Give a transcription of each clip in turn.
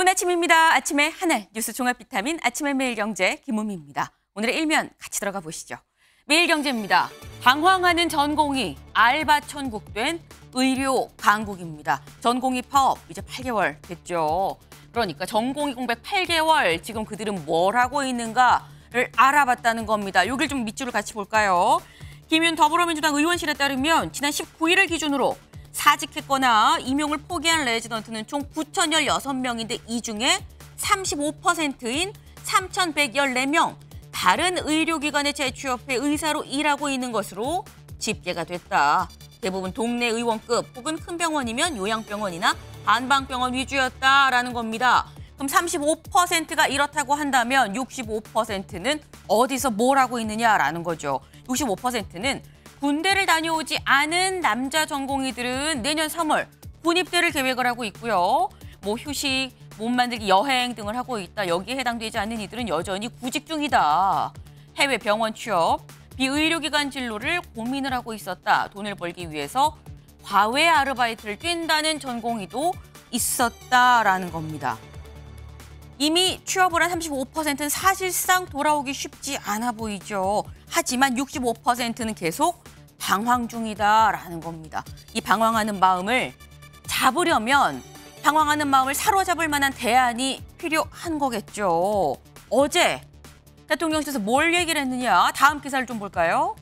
좋은 아침입니다. 아침의 한 알 뉴스 종합 비타민 아침&매일경제 김은미입니다. 오늘의 일면 같이 들어가 보시죠. 매일경제입니다. 방황하는 전공의 알바 천국된 의료 강국입니다. 전공의 파업 이제 8개월 됐죠. 그러니까 전공의 공백 8개월 지금 그들은 뭘 하고 있는가를 알아봤다는 겁니다. 여길 좀 밑줄을 같이 볼까요? 김윤 더불어민주당 의원실에 따르면 지난 19일을 기준으로 사직했거나 임용을 포기한 레지던트는 총 9,016명인데 이 중에 35%인 3,114명 다른 의료기관에 재취업해 의사로 일하고 있는 것으로 집계가 됐다. 대부분 동네 의원급 혹은 큰 병원이면 요양병원이나 안방병원 위주였다라는 겁니다. 그럼 35%가 이렇다고 한다면 65%는 어디서 뭘 하고 있느냐라는 거죠. 65%는 군대를 다녀오지 않은 남자 전공의들은 내년 3월 군입대를 계획을 하고 있고요. 뭐 휴식, 몸 만들기, 여행 등을 하고 있다. 여기에 해당되지 않는 이들은 여전히 구직 중이다. 해외 병원 취업, 비의료기관 진로를 고민을 하고 있었다. 돈을 벌기 위해서 과외 아르바이트를 뛴다는 전공의도 있었다라는 겁니다. 이미 취업을 한 35%는 사실상 돌아오기 쉽지 않아 보이죠. 하지만 65%는 계속 방황 중이다라는 겁니다. 이 방황하는 마음을 잡으려면 방황하는 마음을 사로잡을 만한 대안이 필요한 거겠죠. 어제 대통령실에서 뭘 얘기를 했느냐. 다음 기사를 좀 볼까요?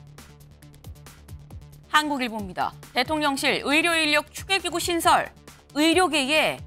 한국일보입니다. 대통령실 의료인력 추계기구 신설, 의료계에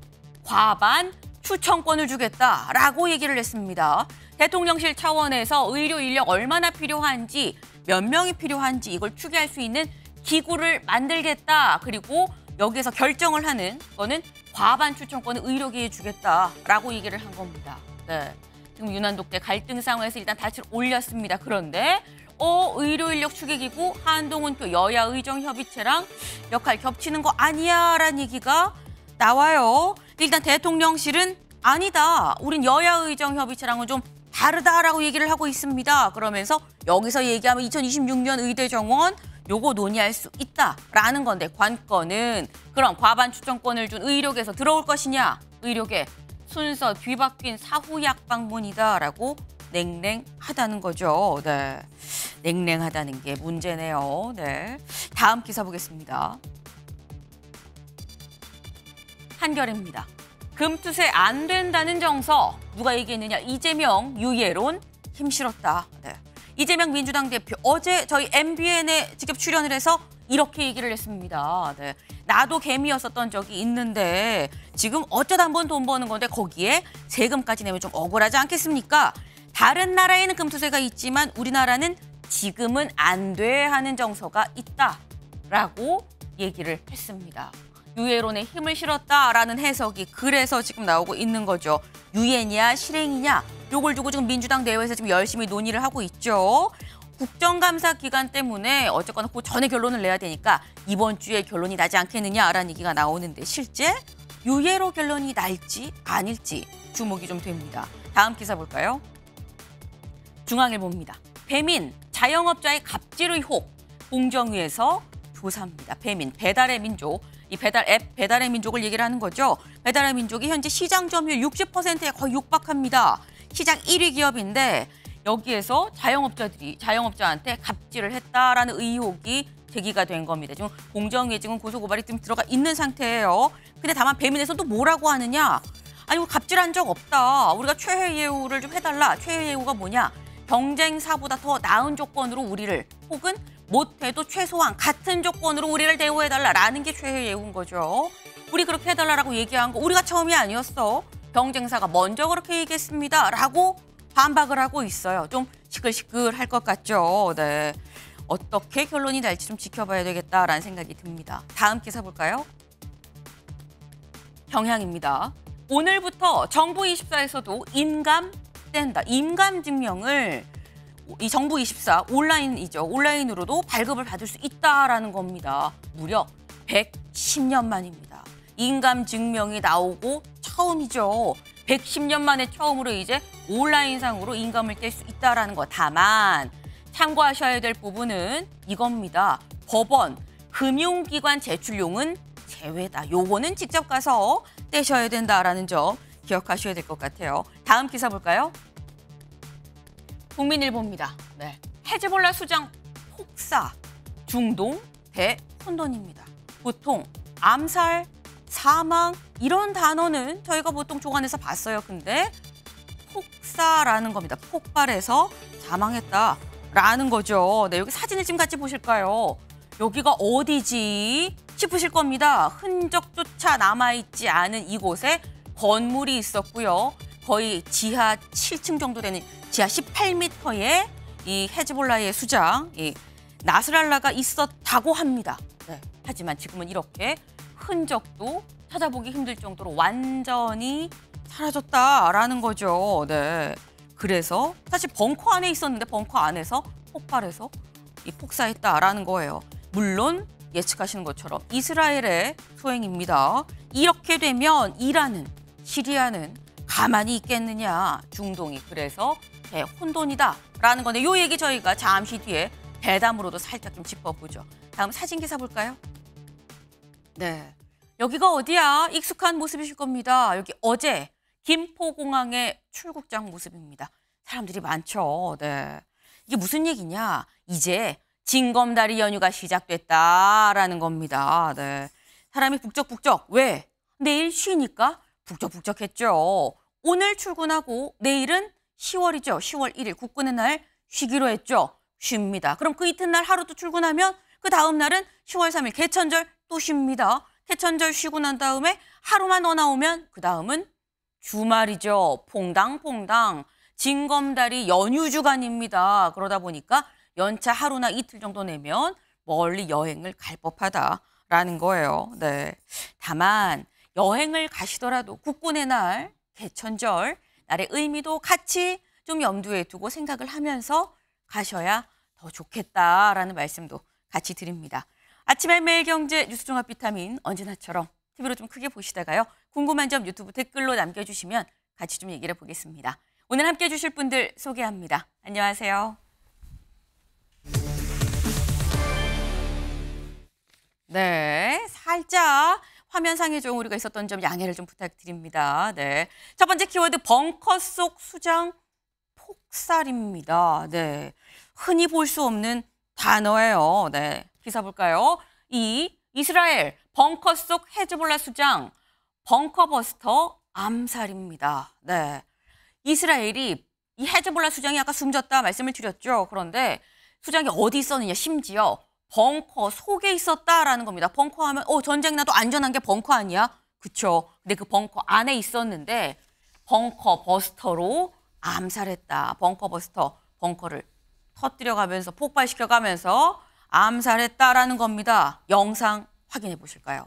과반 추천권을 주겠다라고 얘기를 했습니다. 대통령실 차원에서 의료인력 얼마나 필요한지, 몇 명이 필요한지 이걸 추계할 수 있는 기구를 만들겠다. 그리고 여기에서 결정을 하는 거는 과반 추천권을 의료계에 주겠다라고 얘기를 한 겁니다. 네. 지금 유난독대 갈등 상황에서 일단 닻을 올렸습니다. 그런데 의료인력 추계기구 한동훈표 여야 의정협의체랑 역할 겹치는 거 아니야 라는 얘기가 나와요. 일단 대통령실은 아니다. 우린 여야 의정협의체랑은 좀 다르다라고 얘기를 하고 있습니다. 그러면서 여기서 얘기하면 2026년 의대 정원 요거 논의할 수 있다라는 건데 관건은 그럼 과반 추천권을 준 의료계에서 들어올 것이냐. 의료계 순서 뒤바뀐 사후 약방문이다라고 냉랭하다는 거죠. 네, 냉랭하다는 게 문제네요. 네, 다음 기사 보겠습니다. 한겨레입니다. 금투세 안 된다는 정서. 누가 얘기했느냐. 이재명 유예론 힘실었다. 네. 이재명 민주당 대표 어제 저희 MBN에 직접 출연을 해서 이렇게 얘기를 했습니다. 네. 나도 개미였었던 적이 있는데 지금 어쩌다 한번 돈 버는 건데 거기에 세금까지 내면 좀 억울하지 않겠습니까? 다른 나라에는 금투세가 있지만 우리나라는 지금은 안 돼 하는 정서가 있다라고 얘기를 했습니다. 유예론에 힘을 실었다라는 해석이 그래서 지금 나오고 있는 거죠. 유예냐 실행이냐 요걸 두고 지금 민주당 내외에서 지금 열심히 논의를 하고 있죠. 국정감사 기간 때문에 어쨌거나 그 전에 결론을 내야 되니까 이번 주에 결론이 나지 않겠느냐라는 얘기가 나오는데 실제 유예로 결론이 날지 아닐지 주목이 좀 됩니다. 다음 기사 볼까요? 중앙일보입니다. 배민 자영업자의 갑질 의혹 공정위에서 조사합니다. 배민 배달의 민족. 이 배달 앱 배달의 민족을 얘기를 하는 거죠. 배달의 민족이 현재 시장 점유율 60%에 거의 육박합니다. 시장 1위 기업인데 여기에서 자영업자한테 갑질을 했다라는 의혹이 제기가 된 겁니다. 지금 공정위에 지금 고소고발이 지금 들어가 있는 상태예요. 근데 다만 배민에서는 또 뭐라고 하느냐. 아니 갑질한 적 없다. 우리가 최혜 예우를 좀 해달라. 최혜 예우가 뭐냐. 경쟁사보다 더 나은 조건으로 우리를 혹은 못해도 최소한 같은 조건으로 우리를 대우해달라라는 게 최혜의 예우인 거죠. 우리 그렇게 해달라라고 얘기한 거 우리가 처음이 아니었어. 경쟁사가 먼저 그렇게 얘기했습니다라고 반박을 하고 있어요. 좀 시끌시끌할 것 같죠. 네, 어떻게 결론이 날지 좀 지켜봐야 되겠다라는 생각이 듭니다. 다음 기사 볼까요? 경향입니다. 오늘부터 정부24에서도 인감 뗀다. 인감 증명을 이 정부24 온라인이죠. 온라인으로도 발급을 받을 수 있다라는 겁니다. 무려 110년 만입니다. 인감 증명이 나오고 처음이죠. 110년 만에 처음으로 이제 온라인상으로 인감을 뗄 수 있다라는 거. 다만 참고하셔야 될 부분은 이겁니다. 법원, 금융기관 제출용은 제외다. 요거는 직접 가서 떼셔야 된다라는 점 기억하셔야 될 것 같아요. 다음 기사 볼까요? 국민일보입니다. 네. 헤즈볼라 수장 폭사, 중동 대혼돈입니다. 보통 암살, 사망 이런 단어는 저희가 보통 조간에서 봤어요. 근데 폭사라는 겁니다. 폭발해서 사망했다라는 거죠. 네, 여기 사진을 지금 같이 보실까요? 여기가 어디지 싶으실 겁니다. 흔적조차 남아있지 않은 이곳에 건물이 있었고요. 거의 지하 7층 정도 되는 지하 18m에 이 헤즈볼라의 수장 이 나스랄라가 있었다고 합니다. 네, 하지만 지금은 이렇게 흔적도 찾아보기 힘들 정도로 완전히 사라졌다라는 거죠. 네, 그래서 사실 벙커 안에 있었는데 벙커 안에서 폭발해서 이 폭사했다라는 거예요. 물론 예측하시는 것처럼 이스라엘의 소행입니다. 이렇게 되면 이란은, 시리아는 가만히 있겠느냐. 중동이 그래서 대혼돈이다라는 건데 이 얘기 저희가 잠시 뒤에 대담으로도 살짝 좀 짚어보죠. 다음 사진 기사 볼까요? 네, 여기가 어디야? 익숙한 모습이실 겁니다. 여기 어제 김포공항의 출국장 모습입니다. 사람들이 많죠. 네, 이게 무슨 얘기냐? 이제 징검다리 연휴가 시작됐다라는 겁니다. 네, 사람이 북적북적. 왜? 내일 쉬니까 북적북적했죠. 오늘 출근하고 내일은 10월이죠. 10월 1일 국군의 날 쉬기로 했죠. 쉽니다. 그럼 그 이튿날 하루 또 출근하면 그 다음 날은 10월 3일 개천절 또 쉽니다. 개천절 쉬고 난 다음에 하루만 더 나오면 그 다음은 주말이죠. 퐁당퐁당 징검다리 연휴 주간입니다. 그러다 보니까 연차 하루나 이틀 정도 내면 멀리 여행을 갈 법하다라는 거예요. 네, 다만 여행을 가시더라도 국군의 날, 개천절, 날의 의미도 같이 좀 염두에 두고 생각을 하면서 가셔야 더 좋겠다라는 말씀도 같이 드립니다. 아침&매일경제 뉴스종합 비타민 언제나처럼 TV로 좀 크게 보시다가요. 궁금한 점 유튜브 댓글로 남겨주시면 같이 좀 얘기를 해보겠습니다. 오늘 함께해 주실 분들 소개합니다. 안녕하세요. 네, 살짝 화면상의 좀 오류가 있었던 점 양해를 좀 부탁드립니다. 네, 첫 번째 키워드 벙커 속 수장 폭살입니다. 네, 흔히 볼 수 없는 단어예요. 네, 기사 볼까요? 이스라엘 벙커 속 헤즈볼라 수장 벙커버스터 암살입니다. 네, 이스라엘이 이 헤즈볼라 수장이 아까 숨졌다 말씀을 드렸죠. 그런데 수장이 어디 있었느냐, 심지어 벙커 속에 있었다라는 겁니다. 벙커 하면 전쟁 나도 안전한 게 벙커 아니야? 그쵸. 근데 그 벙커 안에 있었는데 벙커 버스터로 암살했다. 벙커 버스터, 벙커를 터뜨려가면서 폭발시켜가면서 암살했다라는 겁니다. 영상 확인해 보실까요?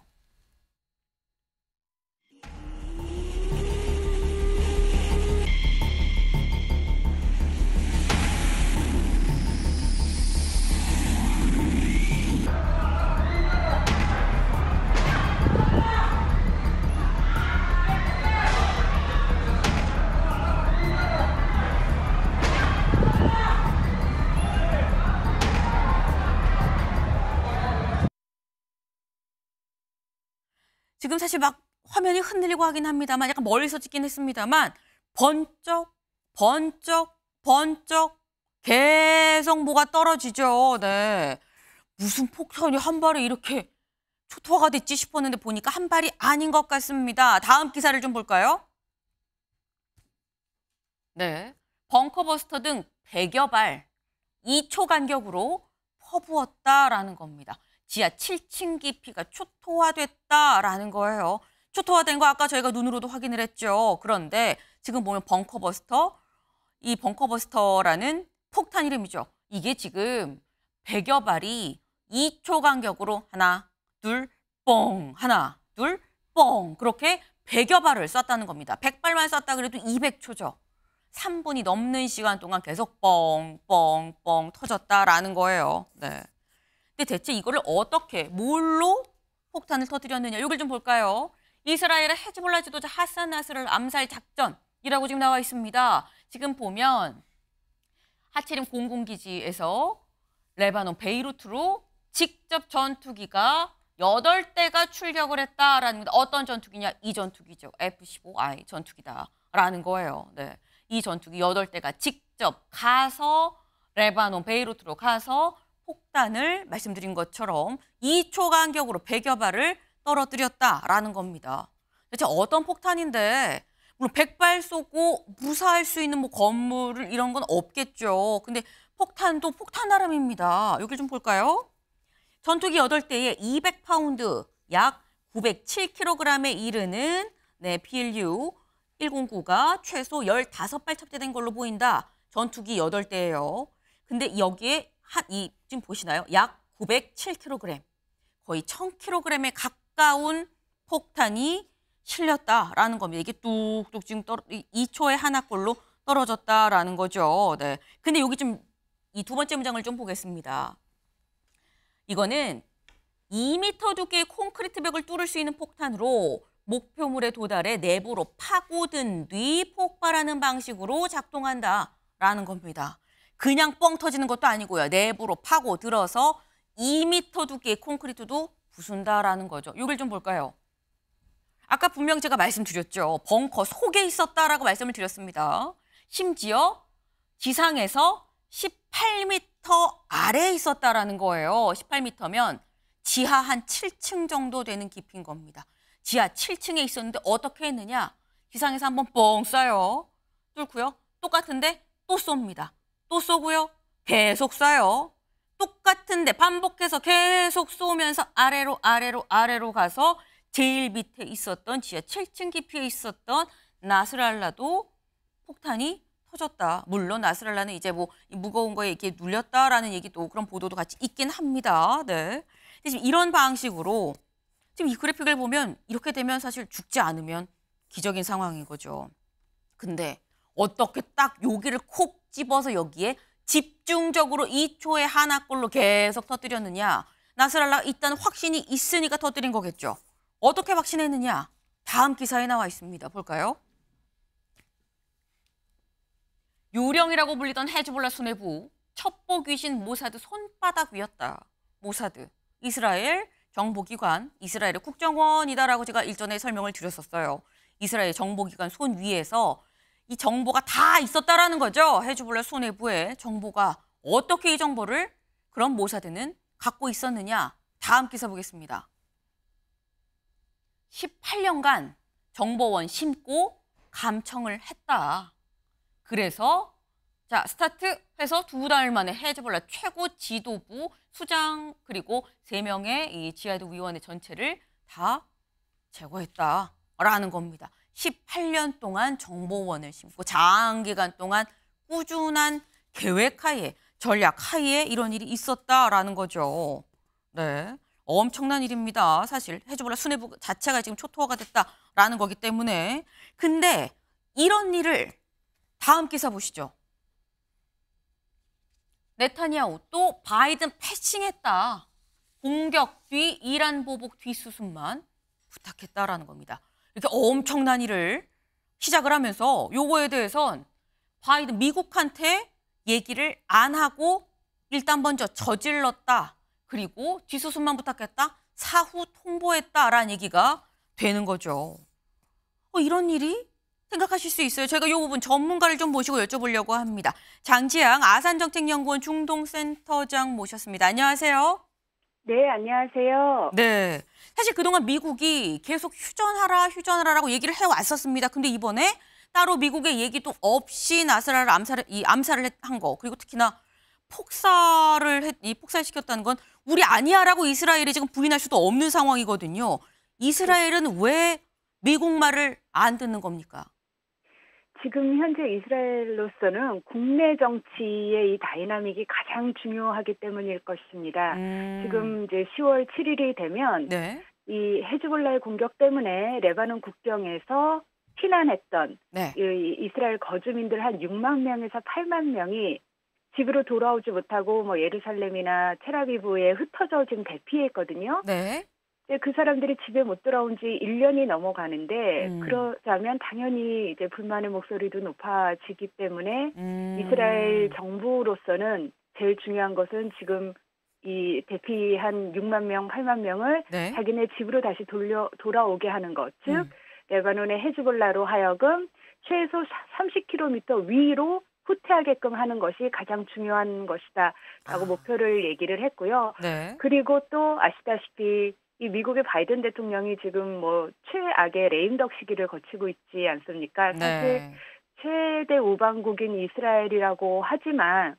지금 사실 막 화면이 흔들리고 하긴 합니다만 약간 멀리서 찍긴 했습니다만 번쩍 번쩍 번쩍 계속 뭐가 떨어지죠. 네, 무슨 폭탄이 한 발에 이렇게 초토화가 됐지 싶었는데 보니까 한 발이 아닌 것 같습니다. 다음 기사를 좀 볼까요? 네, 벙커버스터 등 100여 발 2초 간격으로 퍼부었다라는 겁니다. 지하 7층 깊이가 초토화됐다라는 거예요. 초토화된 거 아까 저희가 눈으로도 확인을 했죠. 그런데 지금 보면 벙커버스터, 이 벙커버스터라는 폭탄 이름이죠. 이게 지금 100여 발이 2초 간격으로 하나, 둘, 뻥, 하나, 둘, 뻥 그렇게 100여 발을 쐈다는 겁니다. 100발만 쐈다 그래도 200초죠. 3분이 넘는 시간 동안 계속 뻥, 뻥, 뻥 터졌다라는 거예요. 네. 근데 대체 이거를 어떻게, 뭘로 폭탄을 터뜨렸느냐. 이걸 좀 볼까요? 이스라엘의 헤즈볼라 지도자 하산 나스를 암살 작전이라고 지금 나와 있습니다. 지금 보면 하체림 공군기지에서 레바논 베이루트로 직접 전투기가 8대가 출격을 했다라는 겁니다. 어떤 전투기냐? 이 전투기죠. F-15I 전투기다라는 거예요. 네. 이 전투기 8대가 직접 가서 레바논 베이루트로 가서 폭탄을 말씀드린 것처럼 2초 간격으로 100여 발을 떨어뜨렸다라는 겁니다. 대체 어떤 폭탄인데 물론 100발 쏘고 무사할 수 있는 뭐 건물 이런 건 없겠죠. 근데 폭탄도 폭탄 나름입니다. 여기 좀 볼까요? 전투기 8대에 200파운드, 약 907kg에 이르는 네, PLU 109가 최소 15발 탑재된 걸로 보인다. 전투기 8대예요. 근데 여기에 지금 보시나요? 약 907kg, 거의 1000kg에 가까운 폭탄이 실렸다라는 겁니다. 이게 뚝뚝 지금 2초에 하나꼴로 떨어졌다라는 거죠. 네. 근데 여기 좀 이 두 번째 문장을 좀 보겠습니다. 이거는 2m 두께의 콘크리트 벽을 뚫을 수 있는 폭탄으로 목표물에 도달해 내부로 파고든 뒤 폭발하는 방식으로 작동한다라는 겁니다. 그냥 뻥 터지는 것도 아니고요. 내부로 파고들어서 2m 두께의 콘크리트도 부순다라는 거죠. 이걸 좀 볼까요? 아까 분명 제가 말씀드렸죠. 벙커 속에 있었다라고 말씀을 드렸습니다. 심지어 지상에서 18m 아래에 있었다라는 거예요. 18m면 지하 한 7층 정도 되는 깊이인 겁니다. 지하 7층에 있었는데 어떻게 했느냐. 지상에서 한번 뻥 쏴요. 뚫고요. 똑같은데 또 쏩니다. 또 쏘고요. 계속 쏴요. 똑같은데 반복해서 계속 쏘면서 아래로 가서 제일 밑에 있었던 지하 7층 깊이에 있었던 나스랄라도 폭탄이 터졌다. 물론 나스랄라는 이제 뭐 무거운 거에 이렇게 눌렸다라는 얘기도 그런 보도도 같이 있긴 합니다. 네. 지금 이런 방식으로 지금 이 그래픽을 보면 이렇게 되면 사실 죽지 않으면 기적인 상황인 거죠. 근데 어떻게 딱 여기를 콕 집어서 여기에 집중적으로 2초에 하나꼴로 계속 터뜨렸느냐. 나스랄라가 일단 확신이 있으니까 터뜨린 거겠죠. 어떻게 확신했느냐. 다음 기사에 나와 있습니다. 볼까요? 요령이라고 불리던 헤즈볼라 수뇌부, 첩보 귀신 모사드 손바닥 위였다. 모사드, 이스라엘 정보기관, 이스라엘의 국정원이다라고 제가 일전에 설명을 드렸었어요. 이스라엘 정보기관 손 위에서 이 정보가 다 있었다라는 거죠. 헤즈볼라 수뇌부의 정보가. 어떻게 이 정보를 그런 모사드는 갖고 있었느냐. 다음 기사 보겠습니다. 18년간 정보원 심고 감청을 했다. 그래서 자 스타트해서 2달 만에 헤즈볼라 최고 지도부 수장 그리고 3명의 이 지하도 위원회 전체를 다 제거했다라는 겁니다. 18년 동안 정보원을 심고 장기간 동안 꾸준한 계획 하에 전략 하에 이런 일이 있었다라는 거죠. 네, 엄청난 일입니다. 사실 헤즈볼라 수뇌부 자체가 지금 초토화가 됐다라는 거기 때문에. 근데 이런 일을 다음 기사 보시죠. 네타냐후 또 바이든 패싱했다. 공격 뒤 이란 보복 뒷수습만 부탁했다라는 겁니다. 이렇게 엄청난 일을 시작을 하면서 요거에 대해선 바이든 미국한테 얘기를 안 하고 일단 먼저 저질렀다. 그리고 뒷수습만 부탁했다. 사후 통보했다라는 얘기가 되는 거죠. 이런 일이? 생각하실 수 있어요. 제가 이 부분 전문가를 좀 모시고 여쭤보려고 합니다. 장지향 아산정책연구원 중동센터장 모셨습니다. 안녕하세요. 네, 안녕하세요. 네, 사실 그동안 미국이 계속 휴전하라라고 얘기를 해왔었습니다. 근데 이번에 따로 미국의 얘기도 없이 나스랄라 암살을 한 거, 그리고 특히나 폭살시켰다는 건 우리 아니야라고 이스라엘이 지금 부인할 수도 없는 상황이거든요. 이스라엘은 왜 미국 말을 안 듣는 겁니까? 지금 현재 이스라엘로서는 국내 정치의 이 다이나믹이 가장 중요하기 때문일 것입니다. 지금 이제 10월 7일이 되면 네. 이 헤즈볼라의 공격 때문에 레바논 국경에서 피난했던 네. 이 이스라엘 거주민들 한 6만 명에서 8만 명이 집으로 돌아오지 못하고 뭐 예루살렘이나 텔아비브에 흩어져 지금 대피했거든요. 네. 그 사람들이 집에 못 돌아온 지 1년이 넘어가는데 그러자면 당연히 이제 불만의 목소리도 높아지기 때문에 이스라엘 정부로서는 제일 중요한 것은 지금 이 대피한 6만 명, 8만 명을 네. 자기네 집으로 다시 돌아오게 하는 것. 즉 레바논의 헤즈볼라로 하여금 최소 30km 위로 후퇴하게끔 하는 것이 가장 중요한 것이다라고 목표를 얘기를 했고요. 네. 그리고 또 아시다시피 이 미국의 바이든 대통령이 지금 뭐 최악의 레임덕 시기를 거치고 있지 않습니까? 사실 네. 최대 우방국인 이스라엘이라고 하지만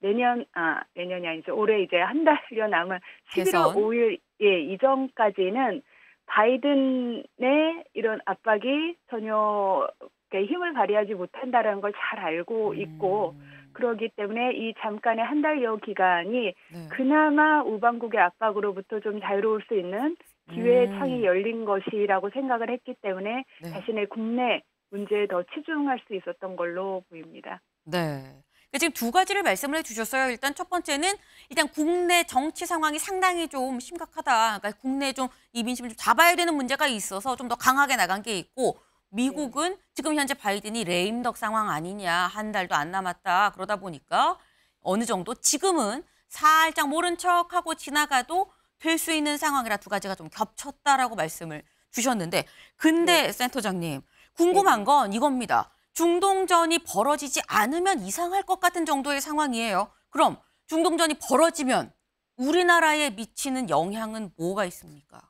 내년이 아니죠. 올해 이제 한 달여 남은 11월 5일 이전까지는 바이든의 이런 압박이 전혀 힘을 발휘하지 못한다는 걸 잘 알고 있고 그러기 때문에 이 잠깐의 한 달여 기간이 네. 그나마 우방국의 압박으로부터 좀 자유로울 수 있는 기회의 창이 열린 것이라고 생각을 했기 때문에 네. 자신의 국내 문제에 더 치중할 수 있었던 걸로 보입니다. 네. 지금 두 가지를 말씀을 해주셨어요. 일단 첫 번째는 일단 국내 정치 상황이 상당히 좀 심각하다. 그러니까 국내 좀 이 민심을 좀 잡아야 되는 문제가 있어서 좀 더 강하게 나간 게 있고 미국은 지금 현재 바이든이 레임덕 상황 아니냐 한 달도 안 남았다. 그러다 보니까 어느 정도 지금은 살짝 모른 척하고 지나가도 될 수 있는 상황이라 두 가지가 좀 겹쳤다라고 말씀을 주셨는데 근데 네. 센터장님 궁금한 건 이겁니다. 중동전이 벌어지지 않으면 이상할 것 같은 정도의 상황이에요. 그럼 중동전이 벌어지면 우리나라에 미치는 영향은 뭐가 있습니까?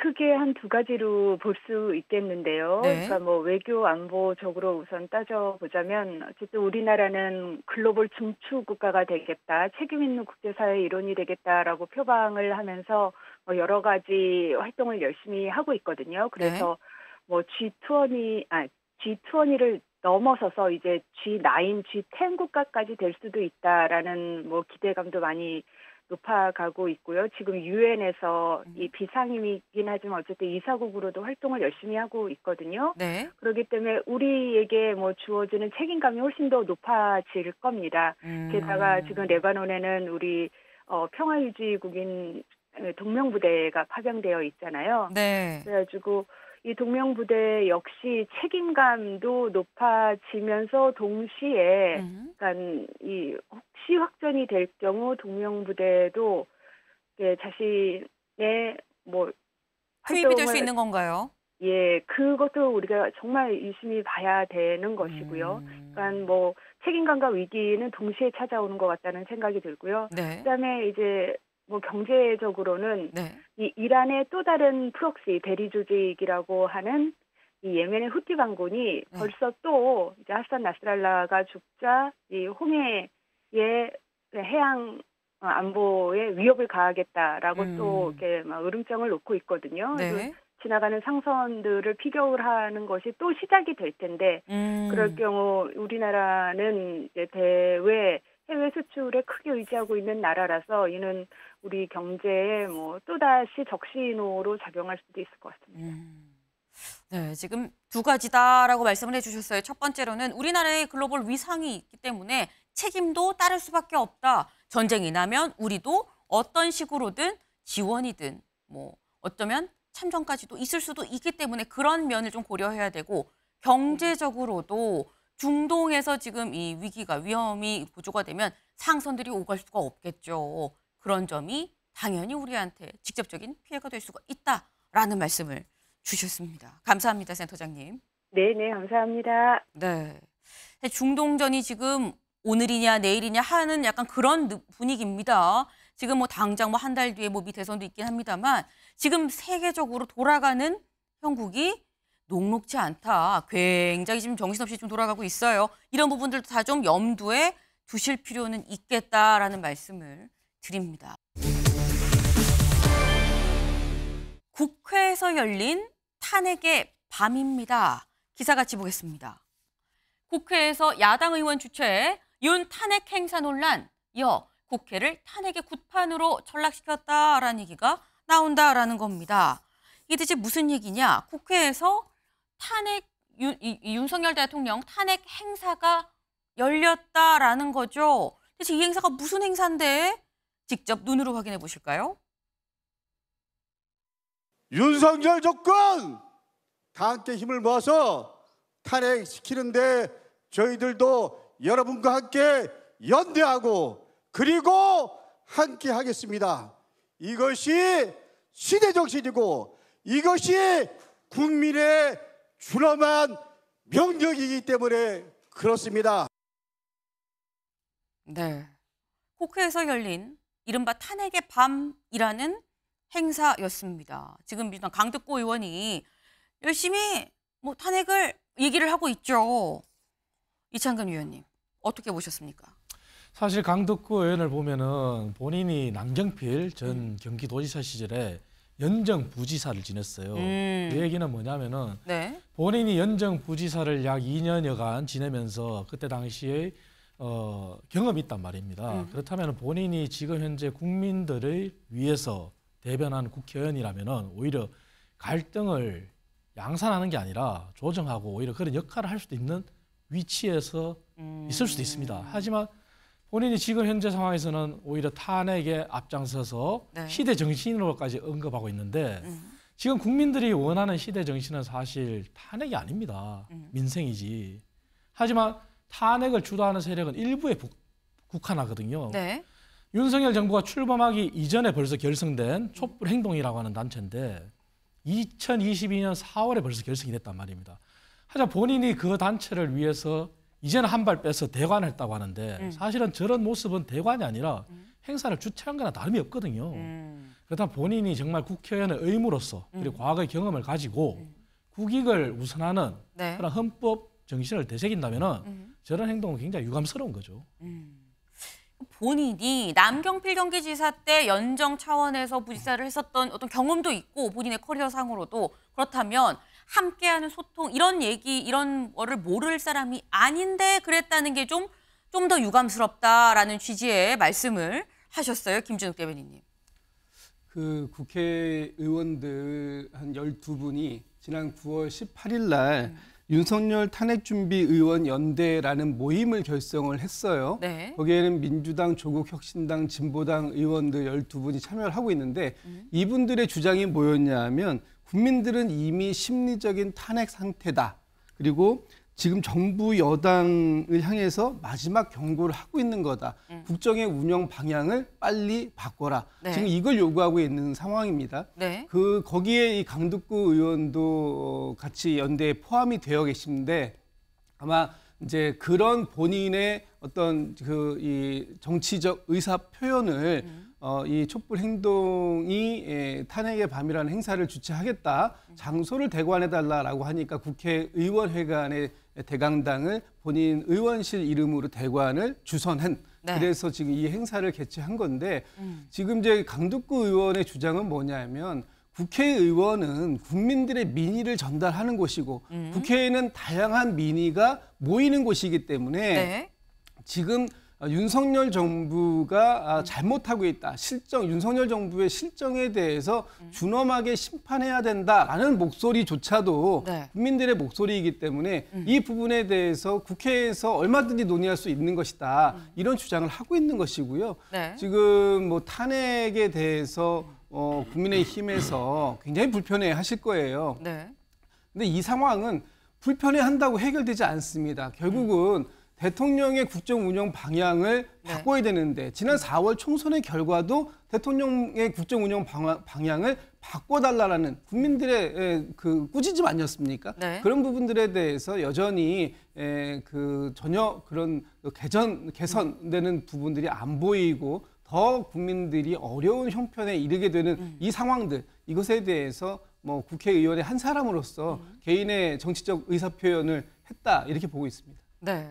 크게 한 두 가지로 볼 수 있겠는데요. 네. 그러니까 뭐 외교 안보적으로 우선 따져보자면 어쨌든 우리나라는 글로벌 중추 국가가 되겠다, 책임 있는 국제사회 일원이 되겠다라고 표방을 하면서 여러 가지 활동을 열심히 하고 있거든요. 그래서 네. 뭐 G20를 넘어서서 이제 G9, G10 국가까지 될 수도 있다라는 뭐 기대감도 많이 높아가고 있고요. 지금 유엔에서 이 비상임이긴 하지만 어쨌든 이사국으로도 활동을 열심히 하고 있거든요. 네. 그렇기 때문에 우리에게 뭐 주어지는 책임감이 훨씬 더 높아질 겁니다. 게다가 지금 레바논에는 우리 평화유지국인 동명부대가 파병되어 있잖아요. 네. 그래가지고 이 동명부대 역시 책임감도 높아지면서 동시에 그러니까 이 혹시 확전이 될 경우 동명부대도 자신의 뭐 투입이 될 수 있는 건가요? 예, 그것도 우리가 정말 유심히 봐야 되는 것이고요. 그러니까 뭐 책임감과 위기는 동시에 찾아오는 것 같다는 생각이 들고요. 네. 그다음에 이제 뭐 경제적으로는 네. 이 이란의 또 다른 프록시 대리 조직이라고 하는 이 예멘의 후티 반군이 네. 벌써 또 이제 하산 나스랄라가 죽자 이 홍해의 해양 안보에 위협을 가하겠다라고 또 이렇게 막 으름장을 놓고 있거든요. 네. 지나가는 상선들을 피격을 하는 것이 또 시작이 될 텐데 그럴 경우 우리나라는 이제 대외 해외 수출에 크게 의지하고 있는 나라라서 이는 우리 경제에 뭐 또다시 적신호로 작용할 수도 있을 것 같습니다. 네, 지금 두 가지다라고 말씀을 해주셨어요. 첫 번째로는 우리나라의 글로벌 위상이 있기 때문에 책임도 따를 수밖에 없다. 전쟁이 나면 우리도 어떤 식으로든 지원이든 뭐 어쩌면 참전까지도 있을 수도 있기 때문에 그런 면을 좀 고려해야 되고 경제적으로도 중동에서 지금 이 위험이 고조가 되면 상선들이 오갈 수가 없겠죠. 그런 점이 당연히 우리한테 직접적인 피해가 될 수가 있다라는 말씀을 주셨습니다. 감사합니다, 센터장님. 네, 감사합니다. 네, 중동전이 지금 오늘이냐 내일이냐 하는 약간 그런 분위기입니다. 지금 뭐 당장 뭐 한 달 뒤에 뭐 미 대선도 있긴 합니다만 지금 세계적으로 돌아가는 형국이 녹록지 않다. 굉장히 지금 정신없이 좀 돌아가고 있어요. 이런 부분들도 다 좀 염두에 두실 필요는 있겠다라는 말씀을 드립니다. 국회에서 열린 탄핵의 밤입니다. 기사 같이 보겠습니다. 국회에서 야당 의원 주최 윤 탄핵 행사 논란 이어 국회를 탄핵의 굿판으로 전락시켰다라는 얘기가 나온다라는 겁니다. 이게 대체 무슨 얘기냐? 국회에서 윤석열 대통령 탄핵 행사가 열렸다라는 거죠. 대체 이 행사가 무슨 행사인데? 직접 눈으로 확인해 보실까요? 윤석열 정권! 다 함께 힘을 모아서 탄핵시키는데 저희들도 여러분과 함께 연대하고 그리고 함께 하겠습니다. 이것이 시대 정신이고 이것이 국민의 준엄한 명령이기 때문에 그렇습니다. 네, 국회에서 열린 이른바 탄핵의 밤이라는 행사였습니다. 지금 민주당 강득구 의원이 열심히 탄핵을 얘기를 하고 있죠. 이찬근 의원님, 어떻게 보셨습니까? 사실 강득구 의원을 보면은 본인이 남경필 전 경기도지사 시절에 연정 부지사를 지냈어요. 그 얘기는 뭐냐면은 네. 본인이 연정 부지사를 약 2년여간 지내면서 그때 당시에 경험이 있단 말입니다. 그렇다면 본인이 지금 현재 국민들을 위해서 대변한 국회의원이라면은 오히려 갈등을 양산하는 게 아니라 조정하고 오히려 그런 역할을 할 수도 있는 위치에서 있을 수도 있습니다. 하지만 본인이 지금 현재 상황에서는 오히려 탄핵에 앞장서서 네. 시대 정신으로까지 언급하고 있는데 지금 국민들이 원하는 시대 정신은 사실 탄핵이 아닙니다. 민생이지. 하지만 탄핵을 주도하는 세력은 일부에 국한하거든요. 네. 윤석열 정부가 출범하기 이전에 벌써 결성된 촛불행동이라고 하는 단체인데 2022년 4월에 벌써 결성이 됐단 말입니다. 하지만 본인이 그 단체를 위해서 이제는 한 발 빼서 대관했다고 하는데 사실은 저런 모습은 대관이 아니라 행사를 주최한 거나 다름이 없거든요. 그렇다면 본인이 정말 국회의원의 의무로서 그리고 과거의 경험을 가지고 국익을 우선하는 네. 그런 헌법 정신을 되새긴다면 저런 행동은 굉장히 유감스러운 거죠. 본인이 남경필 경기지사 때 연정 차원에서 부지사를 했었던 어떤 경험도 있고 본인의 커리어상으로도 그렇다면 함께하는 소통 이런 얘기 이런 거를 모를 사람이 아닌데 그랬다는 게 좀 더 유감스럽다라는 취지의 말씀을 하셨어요. 김준욱 대변인님. 그 국회의원들 한 12분이 지난 9월 18일 날 윤석열 탄핵준비의원연대라는 모임을 결성을 했어요. 네. 거기에는 민주당, 조국혁신당, 진보당 의원들 12분이 참여를 하고 있는데 이분들의 주장이 뭐였냐 하면 국민들은 이미 심리적인 탄핵 상태다. 그리고 지금 정부 여당을 향해서 마지막 경고를 하고 있는 거다. 국정의 운영 방향을 빨리 바꿔라. 네. 지금 이걸 요구하고 있는 상황입니다. 네. 거기에 이 강득구 의원도 같이 연대에 포함이 되어 계신데 아마 이제 그런 본인의 어떤 이 정치적 의사 표현을 이 촛불 행동이 탄핵의 밤이라는 행사를 주최하겠다, 장소를 대관해달라라고 하니까 국회의원회관의 대강당을 본인 의원실 이름으로 대관을 주선한. 네. 그래서 지금 이 행사를 개최한 건데 지금 이제 강득구 의원의 주장은 뭐냐면 국회의원은 국민들의 민의를 전달하는 곳이고 국회에는 다양한 민의가 모이는 곳이기 때문에 네. 지금 윤석열 정부가 잘못하고 있다. 윤석열 정부의 실정에 대해서 준엄하게 심판해야 된다라는 목소리조차도 네. 국민들의 목소리이기 때문에 이 부분에 대해서 국회에서 얼마든지 논의할 수 있는 것이다. 이런 주장을 하고 있는 것이고요. 네. 지금 탄핵에 대해서 국민의힘에서 굉장히 불편해하실 거예요. 네. 근데 이 상황은 불편해한다고 해결되지 않습니다. 결국은 대통령의 국정 운영 방향을 네. 바꿔야 되는데 지난 4월 총선의 결과도 대통령의 국정 운영 방향을 바꿔달라는 국민들의 꾸짖음 아니었습니까? 네. 그런 부분들에 대해서 여전히 전혀 그런 개선되는 부분들이 안 보이고 더 국민들이 어려운 형편에 이르게 되는 이 상황들, 이것에 대해서 국회의원의 한 사람으로서 개인의 정치적 의사표현을 했다, 이렇게 보고 있습니다. 네.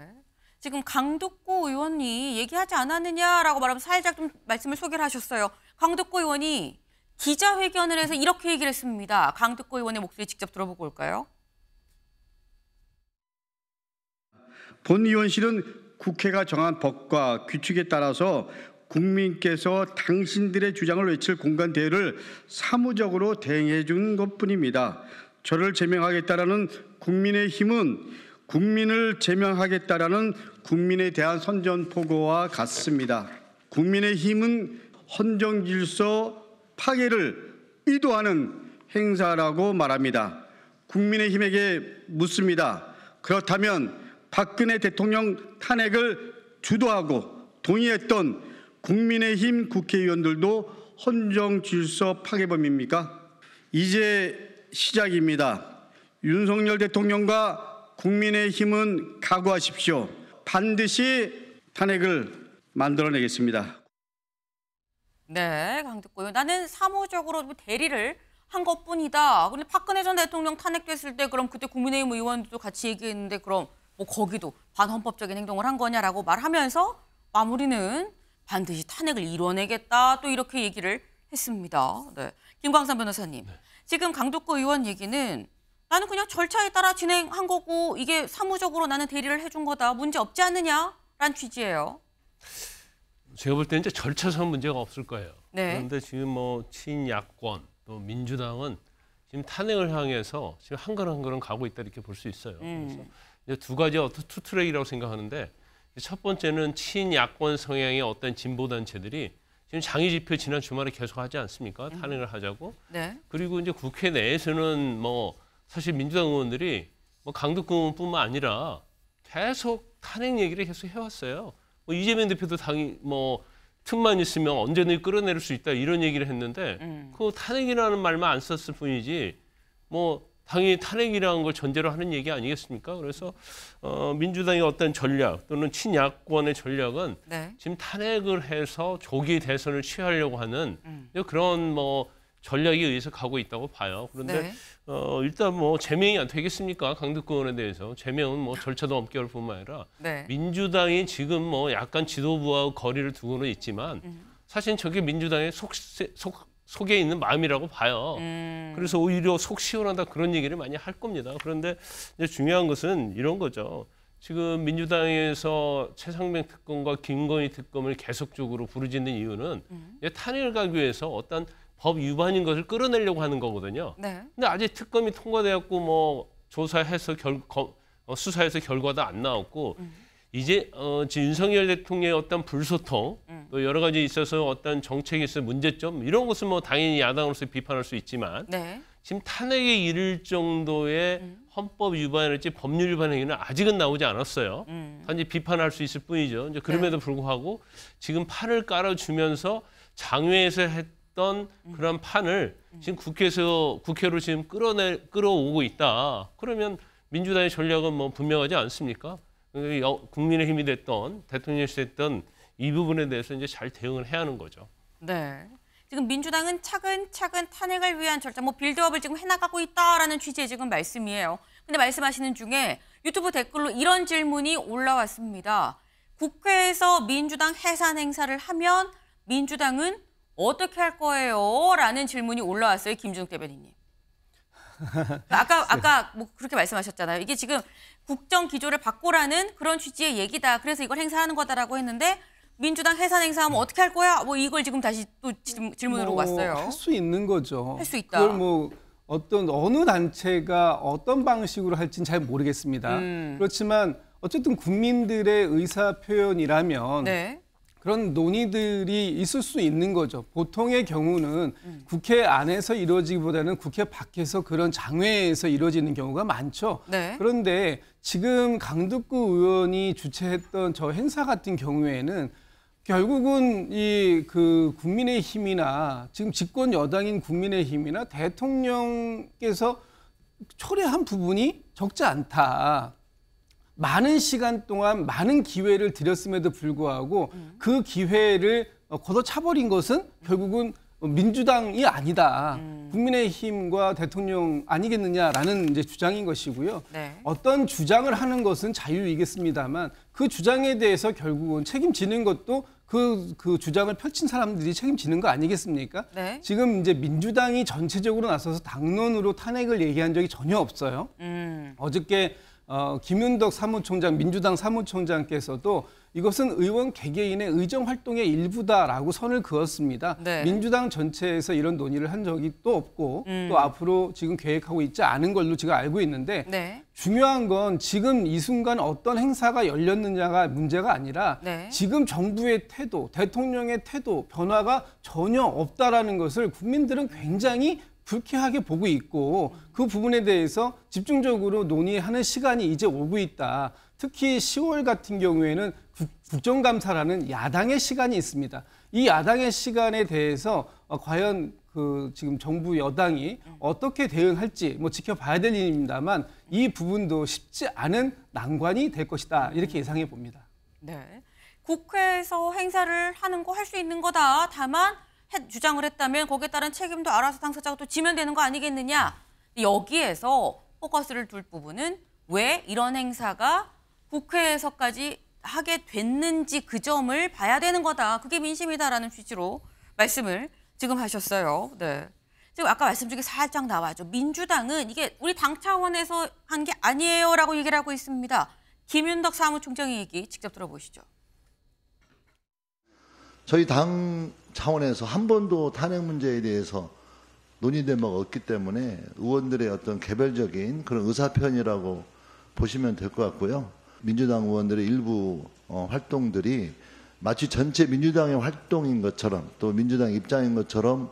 지금 강득구 의원이 얘기하지 않았느냐라고 말하면 살짝 좀 말씀을 소개를 하셨어요. 강득구 의원이 기자회견을 해서 이렇게 얘기를 했습니다. 강득구 의원의 목소리 직접 들어보고 올까요? 본의원실은 국회가 정한 법과 규칙에 따라서 국민께서 당신들의 주장을 외칠 공간 대회를 사무적으로 대행해 준 것뿐입니다. 저를 제명하겠다라는 국민의힘은 국민을 제명하겠다라는 국민에 대한 선전포고와 같습니다. 국민의힘은 헌정질서 파괴를 의도하는 행사라고 말합니다. 국민의힘에게 묻습니다. 그렇다면 박근혜 대통령 탄핵을 주도하고 동의했던 국민의힘 국회의원들도 헌정 질서 파괴범입니까? 이제 시작입니다. 윤석열 대통령과 국민의힘은 각오하십시오. 반드시 탄핵을 만들어내겠습니다. 네, 강득구 의원. 나는 사무적으로 대리를 한 것뿐이다. 근데 박근혜 전 대통령 탄핵됐을 때 그럼 그때 국민의힘 의원도 같이 얘기했는데 그럼 뭐 거기도 반헌법적인 행동을 한 거냐라고 말하면서 마무리는 반드시 탄핵을 이뤄내겠다 또 이렇게 얘기를 했습니다. 네, 김광삼 변호사님. 네. 지금 강득구 의원 얘기는 나는 그냥 절차에 따라 진행한 거고 이게 사무적으로 나는 대리를 해준 거다. 문제 없지 않느냐라는 취지예요. 제가 볼 때 이제 절차상 문제가 없을 거예요. 네. 그런데 지금 뭐 친야권 또 민주당은 지금 탄핵을 향해서 지금 한 걸음 한 걸음 가고 있다 이렇게 볼 수 있어요. 그래서 이제 두 가지 어떤 투트랙이라고 생각하는데 첫 번째는 친야권 성향의 어떤 진보 단체들이 지금 장애 집회 지난 주말에 계속 하지 않습니까? 탄핵을 하자고. 네. 그리고 이제 국회 내에서는 뭐 사실 민주당 의원들이 뭐 강득구 의원뿐만 아니라 계속 탄핵 얘기를 계속 해왔어요. 뭐 이재명 대표도 당이 뭐 틈만 있으면 언제든 끌어내릴 수 있다 이런 얘기를 했는데 그 탄핵이라는 말만 안 썼을 뿐이지 뭐 당이 탄핵이라는 걸 전제로 하는 얘기 아니겠습니까? 그래서 민주당의 어떤 전략 또는 친야권의 전략은 네. 지금 탄핵을 해서 조기 대선을 취하려고 하는 그런 뭐 전략에 의해서 가고 있다고 봐요. 그런데 네. 일단 뭐 제명이 안 되겠습니까? 강득구 의원에 대해서 제명은 뭐 절차도 엄격할 뿐만 아니라 네. 민주당이 지금 뭐 약간 지도부와 거리를 두고는 있지만 사실 저게 민주당의 속에 있는 마음이라고 봐요. 그래서 오히려 속 시원하다 그런 얘기를 많이 할 겁니다. 그런데 이제 중요한 것은 이런 거죠. 지금 민주당에서 최상병 특검과 김건희 특검을 계속적으로 부르짖는 이유는 탄핵을 가기 위해서 어떤 법 위반인 것을 끌어내려고 하는 거거든요. 네. 근데 아직 특검이 통과돼갖고 뭐 조사해서 수사해서 결과도 안 나왔고 이제 윤석열 대통령의 어떤 불소통, 또 여러 가지 있어서 어떤 정책에 있어서 문제점 이런 것은 뭐 당연히 야당으로서 비판할 수 있지만 네. 지금 탄핵에 이를 정도의 헌법 위반일지 법률 위반 행위는 아직은 나오지 않았어요. 단지 비판할 수 있을 뿐이죠. 이제 그럼에도 네. 불구하고 지금 판을 깔아주면서 장외에서 했던 그런 판을 지금 국회로 지금 끌어오고 있다. 그러면 민주당의 전략은 뭐 분명하지 않습니까? 국민의힘이 됐던 대통령이 됐던 이 부분에 대해서 이제 잘 대응을 해야 하는 거죠. 네. 지금 민주당은 차근차근 탄핵을 위한 절차, 뭐 빌드업을 지금 해나가고 있다라는 취지의 지금 말씀이에요. 근데 말씀하시는 중에 유튜브 댓글로 이런 질문이 올라왔습니다. 국회에서 민주당 해산 행사를 하면 민주당은 어떻게 할 거예요? 라는 질문이 올라왔어요, 김준욱 대변인님. 아까 뭐 그렇게 말씀하셨잖아요. 이게 지금 국정 기조를 바꾸라는 그런 취지의 얘기다. 그래서 이걸 행사하는 거다라고 했는데 민주당 해산 행사하면 어떻게 할 거야? 뭐 이걸 지금 다시 또 질문으로 왔어요. 할 수 있는 거죠. 할 수 있다. 그걸 뭐 어느 단체가 어떤 방식으로 할지는 잘 모르겠습니다. 그렇지만 어쨌든 국민들의 의사 표현이라면 네. 그런 논의들이 있을 수 있는 거죠. 보통의 경우는 국회 안에서 이루어지기보다는 국회 밖에서 그런 장외에서 이루어지는 경우가 많죠. 네. 그런데 지금 강득구 의원이 주최했던 저 행사 같은 경우에는 결국은 국민의힘이나 지금 집권 여당인 국민의힘이나 대통령께서 초래한 부분이 적지 않다. 많은 시간 동안 많은 기회를 드렸음에도 불구하고 그 기회를 걷어차버린 것은 결국은 민주당이 아니다. 국민의힘과 대통령 아니겠느냐라는 이제 주장인 것이고요. 네. 어떤 주장을 하는 것은 자유이겠습니다만 그 주장에 대해서 결국은 책임지는 것도 그 주장을 펼친 사람들이 책임지는 거 아니겠습니까? 네. 지금 이제 민주당이 전체적으로 나서서 당론으로 탄핵을 얘기한 적이 전혀 없어요. 어저께 김인덕 사무총장, 민주당 사무총장께서도 이것은 의원 개개인의 의정활동의 일부다라고 선을 그었습니다. 네. 민주당 전체에서 이런 논의를 한 적이 또 없고 또 앞으로 지금 계획하고 있지 않은 걸로 지금 알고 있는데 네. 중요한 건 지금 이 순간 어떤 행사가 열렸느냐가 문제가 아니라 네. 지금 정부의 태도, 대통령의 태도 변화가 전혀 없다라는 것을 국민들은 굉장히 불쾌하게 보고 있고 그 부분에 대해서 집중적으로 논의하는 시간이 이제 오고 있다. 특히 10월 같은 경우에는 국정감사라는 야당의 시간이 있습니다. 이 야당의 시간에 대해서 과연 그 지금 정부 여당이 어떻게 대응할지 뭐 지켜봐야 될 일입니다만 이 부분도 쉽지 않은 난관이 될 것이다. 이렇게 예상해 봅니다. 네, 국회에서 행사를 하는 거 할 수 있는 거다. 다만 주장을 했다면 거기에 따른 책임도 알아서 당사자가 또 지면 되는 거 아니겠느냐. 여기에서 포커스를 둘 부분은 왜 이런 행사가 국회에서까지 하게 됐는지 그 점을 봐야 되는 거다. 그게 민심이다라는 취지로 말씀을 지금 하셨어요. 네. 지금 아까 말씀 중에 살짝 나와죠. 민주당은 이게 우리 당 차원에서 한 게 아니에요라고 얘기를 하고 있습니다. 김윤덕 사무총장의 얘기 직접 들어보시죠. 저희 당 차원에서 한 번도 탄핵 문제에 대해서 논의된 바가 없기 때문에 의원들의 어떤 개별적인 그런 의사표현이라고 보시면 될 것 같고요. 민주당 의원들의 일부 활동들이 마치 전체 민주당의 활동인 것처럼 또 민주당 입장인 것처럼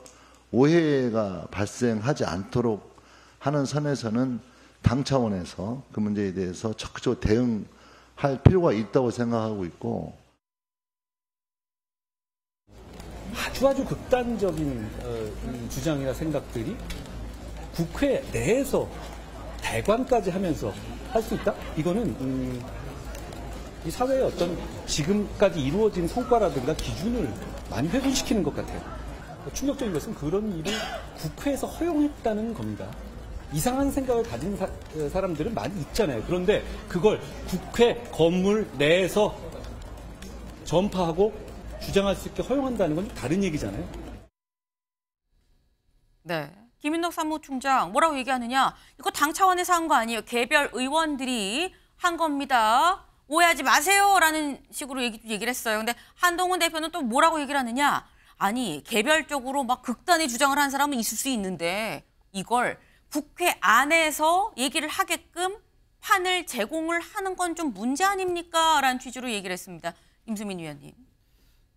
오해가 발생하지 않도록 하는 선에서는 당 차원에서 그 문제에 대해서 적극적으로 대응할 필요가 있다고 생각하고 있고 아주 극단적인 주장이나 생각들이 국회 내에서 대관까지 하면서 할 수 있다? 이거는 이 사회의 어떤 지금까지 이루어진 성과라든가 기준을 많이 훼손시키는 것 같아요. 충격적인 것은 그런 일을 국회에서 허용했다는 겁니다. 이상한 생각을 가진 사람들은 많이 있잖아요. 그런데 그걸 국회 건물 내에서 전파하고 주장할 수 있게 허용한다는 건 다른 얘기잖아요. 네, 김인덕 사무총장 뭐라고 얘기하느냐. 이거 당 차원에서 한 거 아니에요. 개별 의원들이 한 겁니다. 오해하지 마세요라는 식으로 얘기를 했어요. 근데 한동훈 대표는 또 뭐라고 얘기를 하느냐. 아니, 개별적으로 막 극단의 주장을 한 사람은 있을 수 있는데 이걸 국회 안에서 얘기를 하게끔 판을 제공을 하는 건 좀 문제 아닙니까? 라는 취지로 얘기를 했습니다. 임수민 위원님.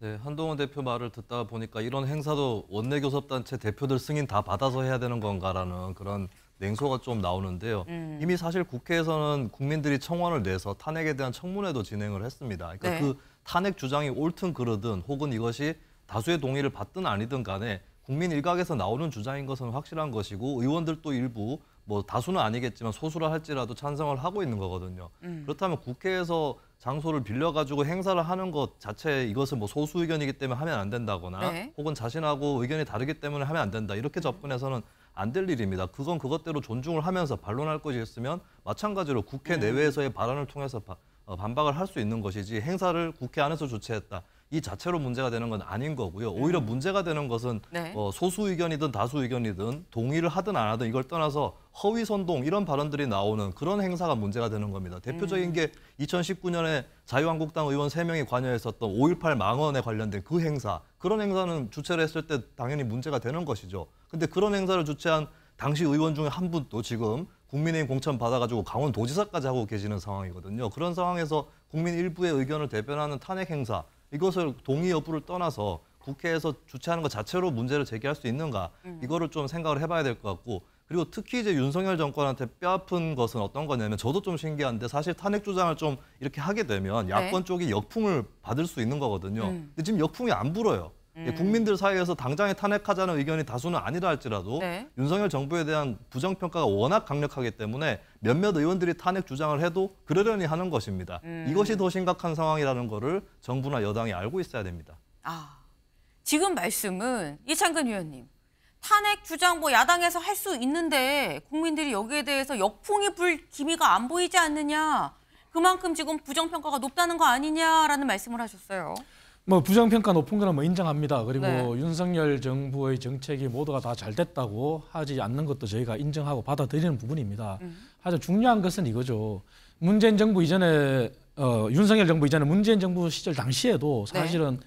네, 한동훈 대표 말을 듣다 보니까 이런 행사도 원내교섭단체 대표들 승인 다 받아서 해야 되는 건가라는 그런 냉소가 좀 나오는데요. 이미 사실 국회에서는 국민들이 청원을 내서 탄핵에 대한 청문회도 진행을 했습니다. 그러니까 네. 그 탄핵 주장이 옳든 그르든 혹은 이것이 다수의 동의를 받든 아니든 간에 국민 일각에서 나오는 주장인 것은 확실한 것이고 의원들도 일부 뭐 다수는 아니겠지만 소수라 할지라도 찬성을 하고 있는 거거든요. 그렇다면 국회에서 장소를 빌려가지고 행사를 하는 것 자체 이것을 뭐 소수 의견이기 때문에 하면 안 된다거나 네. 혹은 자신하고 의견이 다르기 때문에 하면 안 된다. 이렇게 접근해서는 안 될 일입니다. 그건 그것대로 존중을 하면서 반론할 것이 있으면 마찬가지로 국회 내외에서의 발언을 통해서 반박을 할 수 있는 것이지 행사를 국회 안에서 주최했다. 이 자체로 문제가 되는 건 아닌 거고요. 오히려 문제가 되는 것은 네. 소수 의견이든 다수 의견이든 동의를 하든 안 하든 이걸 떠나서 허위 선동 이런 발언들이 나오는 그런 행사가 문제가 되는 겁니다. 대표적인 게 2019년에 자유한국당 의원 3명이 관여했었던 5.18 망언에 관련된 그 행사. 그런 행사는 주최를 했을 때 당연히 문제가 되는 것이죠. 근데 그런 행사를 주최한 당시 의원 중에 한 분도 지금 국민의힘 공천 받아가지고 강원도지사까지 하고 계시는 상황이거든요. 그런 상황에서 국민 일부의 의견을 대변하는 탄핵 행사. 이것을 동의 여부를 떠나서 국회에서 주최하는 것 자체로 문제를 제기할 수 있는가 이거를 좀 생각을 해봐야 될 것 같고 그리고 특히 이제 윤석열 정권한테 뼈아픈 것은 어떤 거냐면 저도 좀 신기한데 사실 탄핵 주장을 좀 이렇게 하게 되면 야권 네. 쪽이 역풍을 받을 수 있는 거거든요. 근데 지금 역풍이 안 불어요. 국민들 사이에서 당장에 탄핵하자는 의견이 다수는 아니라 할지라도 네. 윤석열 정부에 대한 부정평가가 워낙 강력하기 때문에 몇몇 의원들이 탄핵 주장을 해도 그러려니 하는 것입니다. 이것이 더 심각한 상황이라는 거를 정부나 여당이 알고 있어야 됩니다. 아, 지금 말씀은 이찬근 위원님. 탄핵 주장 뭐 야당에서 할 수 있는데 국민들이 여기에 대해서 역풍이 불 기미가 안 보이지 않느냐. 그만큼 지금 부정평가가 높다는 거 아니냐라는 말씀을 하셨어요. 뭐 부정평가 높은 거는 뭐 인정합니다. 그리고 네. 윤석열 정부의 정책이 모두가 다 잘 됐다고 하지 않는 것도 저희가 인정하고 받아들이는 부분입니다. 하지만 중요한 것은 이거죠. 문재인 정부 이전에 윤석열 정부 이전에 문재인 정부 시절 당시에도 사실은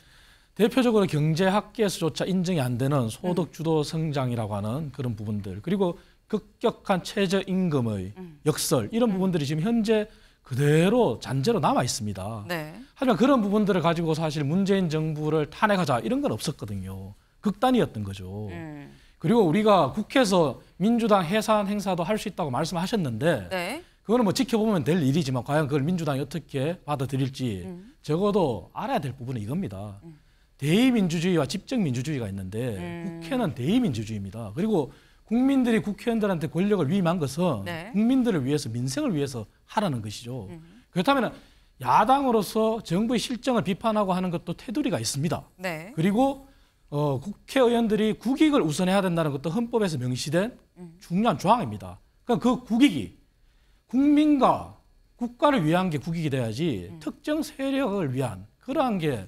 네. 대표적으로 경제학계에서조차 인정이 안 되는 소득 주도 성장이라고 하는 그런 부분들 그리고 급격한 최저임금의 역설 이런 부분들이 지금 현재 그대로 잔재로 남아 있습니다. 네. 하지만 그런 부분들을 가지고 사실 문재인 정부를 탄핵하자 이런 건 없었거든요. 극단이었던 거죠. 그리고 우리가 국회에서 민주당 해산 행사도 할 수 있다고 말씀하셨는데 네. 그거는 뭐 지켜보면 될 일이지만 과연 그걸 민주당이 어떻게 받아들일지 적어도 알아야 될 부분은 이겁니다. 대의민주주의와 집정민주주의가 있는데 국회는 대의민주주의입니다. 그리고 국민들이 국회의원들한테 권력을 위임한 것은 네. 국민들을 위해서 민생을 위해서 하라는 것이죠. 그렇다면 야당으로서 정부의 실정을 비판하고 하는 것도 테두리가 있습니다. 네. 그리고 국회의원들이 국익을 우선해야 된다는 것도 헌법에서 명시된 중요한 조항입니다. 그러니까 그 국익이 국민과 국가를 위한 게 국익이 돼야지 특정 세력을 위한 그러한 게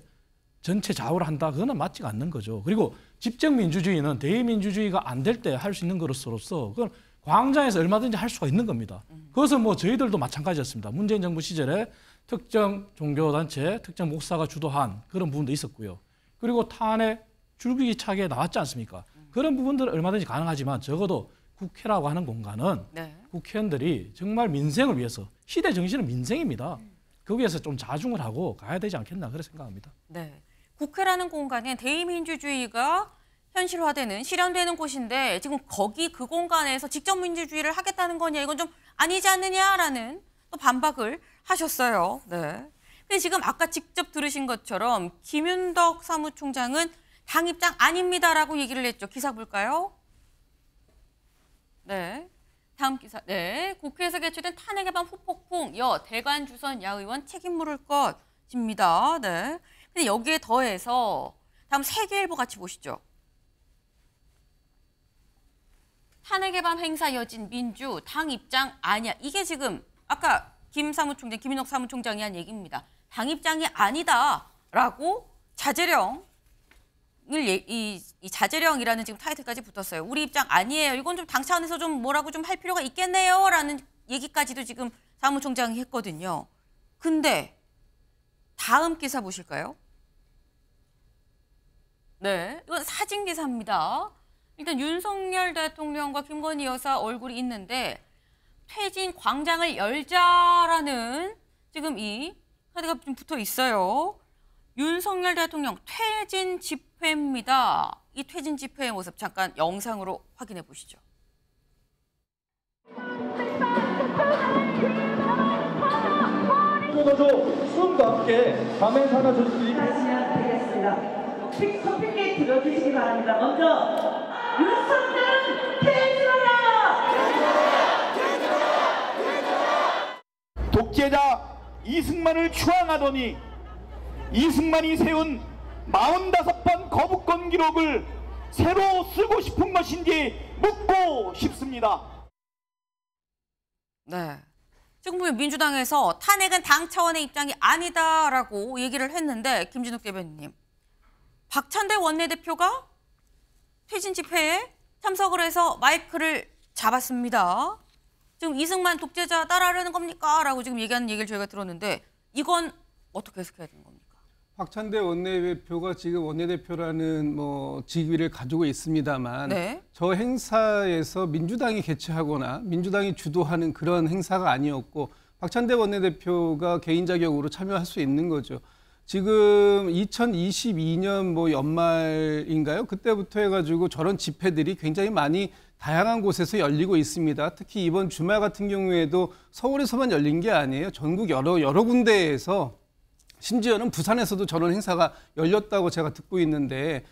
전체 좌우를 한다. 그거는 맞지가 않는 거죠. 그리고 집정민주주의는 대의민주주의가 안 될 때 할 수 있는 것으로서 그건 광장에서 얼마든지 할 수가 있는 겁니다. 그것은 뭐 저희들도 마찬가지였습니다. 문재인 정부 시절에 특정 종교단체, 특정 목사가 주도한 그런 부분도 있었고요. 그리고 탄핵 줄기차게 나왔지 않습니까? 그런 부분들은 얼마든지 가능하지만 적어도 국회라고 하는 공간은 네. 국회의원들이 정말 민생을 위해서 시대 정신은 민생입니다. 거기에서 좀 자중을 하고 가야 되지 않겠나 그렇게 생각합니다. 네, 국회라는 공간에 대의민주주의가 현실화되는, 실현되는 곳인데 지금 거기 그 공간에서 직접 민주주의를 하겠다는 거냐, 이건 좀 아니지 않느냐라는 또 반박을 하셨어요. 네. 근데 지금 아까 직접 들으신 것처럼 김윤덕 사무총장은 당 입장 아닙니다라고 얘기를 했죠. 기사 볼까요? 네, 다음 기사. 네, 국회에서 개최된 탄핵 예방 후폭풍, 여 대관 주선 야 의원 책임 물을 것입니다. 네, 근데 여기에 더해서 다음 세계일보 같이 보시죠. 탄핵 예방 행사 여진 민주 당 입장 아니야. 이게 지금 아까 김 사무총장, 김인덕 사무총장이 한 얘기입니다. 당 입장이 아니다라고 자제령. 이 자제령이라는 지금 타이틀까지 붙었어요. 우리 입장 아니에요. 이건 좀 당 차원에서 좀 뭐라고 좀 할 필요가 있겠네요라는 얘기까지도 지금 사무총장이 했거든요. 근데 다음 기사 보실까요? 네, 이건 사진 기사입니다. 일단 윤석열 대통령과 김건희 여사 얼굴이 있는데 퇴진 광장을 열자라는 지금 이 카드가 좀 붙어 있어요. 윤석열 대통령 퇴진 집회입니다. 이 퇴진 집회의 모습 잠깐 영상으로 확인해 보시죠. 수음과 함께 밤에 사나 조직이 다시 하겠습니다. 커피 게이트 넣어주시기 바랍니다. 먼저 윤석열 퇴진하라! 독재자 이승만을 추앙하더니 이승만이 세운 45번 거부권 기록을 새로 쓰고 싶은 것인지 묻고 싶습니다. 네, 지금 보면 민주당에서 탄핵은 당 차원의 입장이 아니다라고 얘기를 했는데 김진욱 대변인님, 박찬대 원내대표가 퇴진 집회에 참석을 해서 마이크를 잡았습니다. 지금 이승만 독재자 따라하려는 겁니까? 라고 지금 얘기하는 얘기를 저희가 들었는데 이건 어떻게 해석해야 되는 겁니까? 박찬대 원내대표가 지금 원내대표라는 뭐 직위를 가지고 있습니다만 네. 저 행사에서 민주당이 개최하거나 민주당이 주도하는 그런 행사가 아니었고 박찬대 원내대표가 개인 자격으로 참여할 수 있는 거죠. 지금 2022년 뭐 연말인가요? 그때부터 해가지고 저런 집회들이 굉장히 많이 다양한 곳에서 열리고 있습니다. 특히 이번 주말 같은 경우에도 서울에서만 열린 게 아니에요. 전국 여러 군데에서 심지어는 부산에서도 저런 행사가 열렸다고 제가 듣고 있는데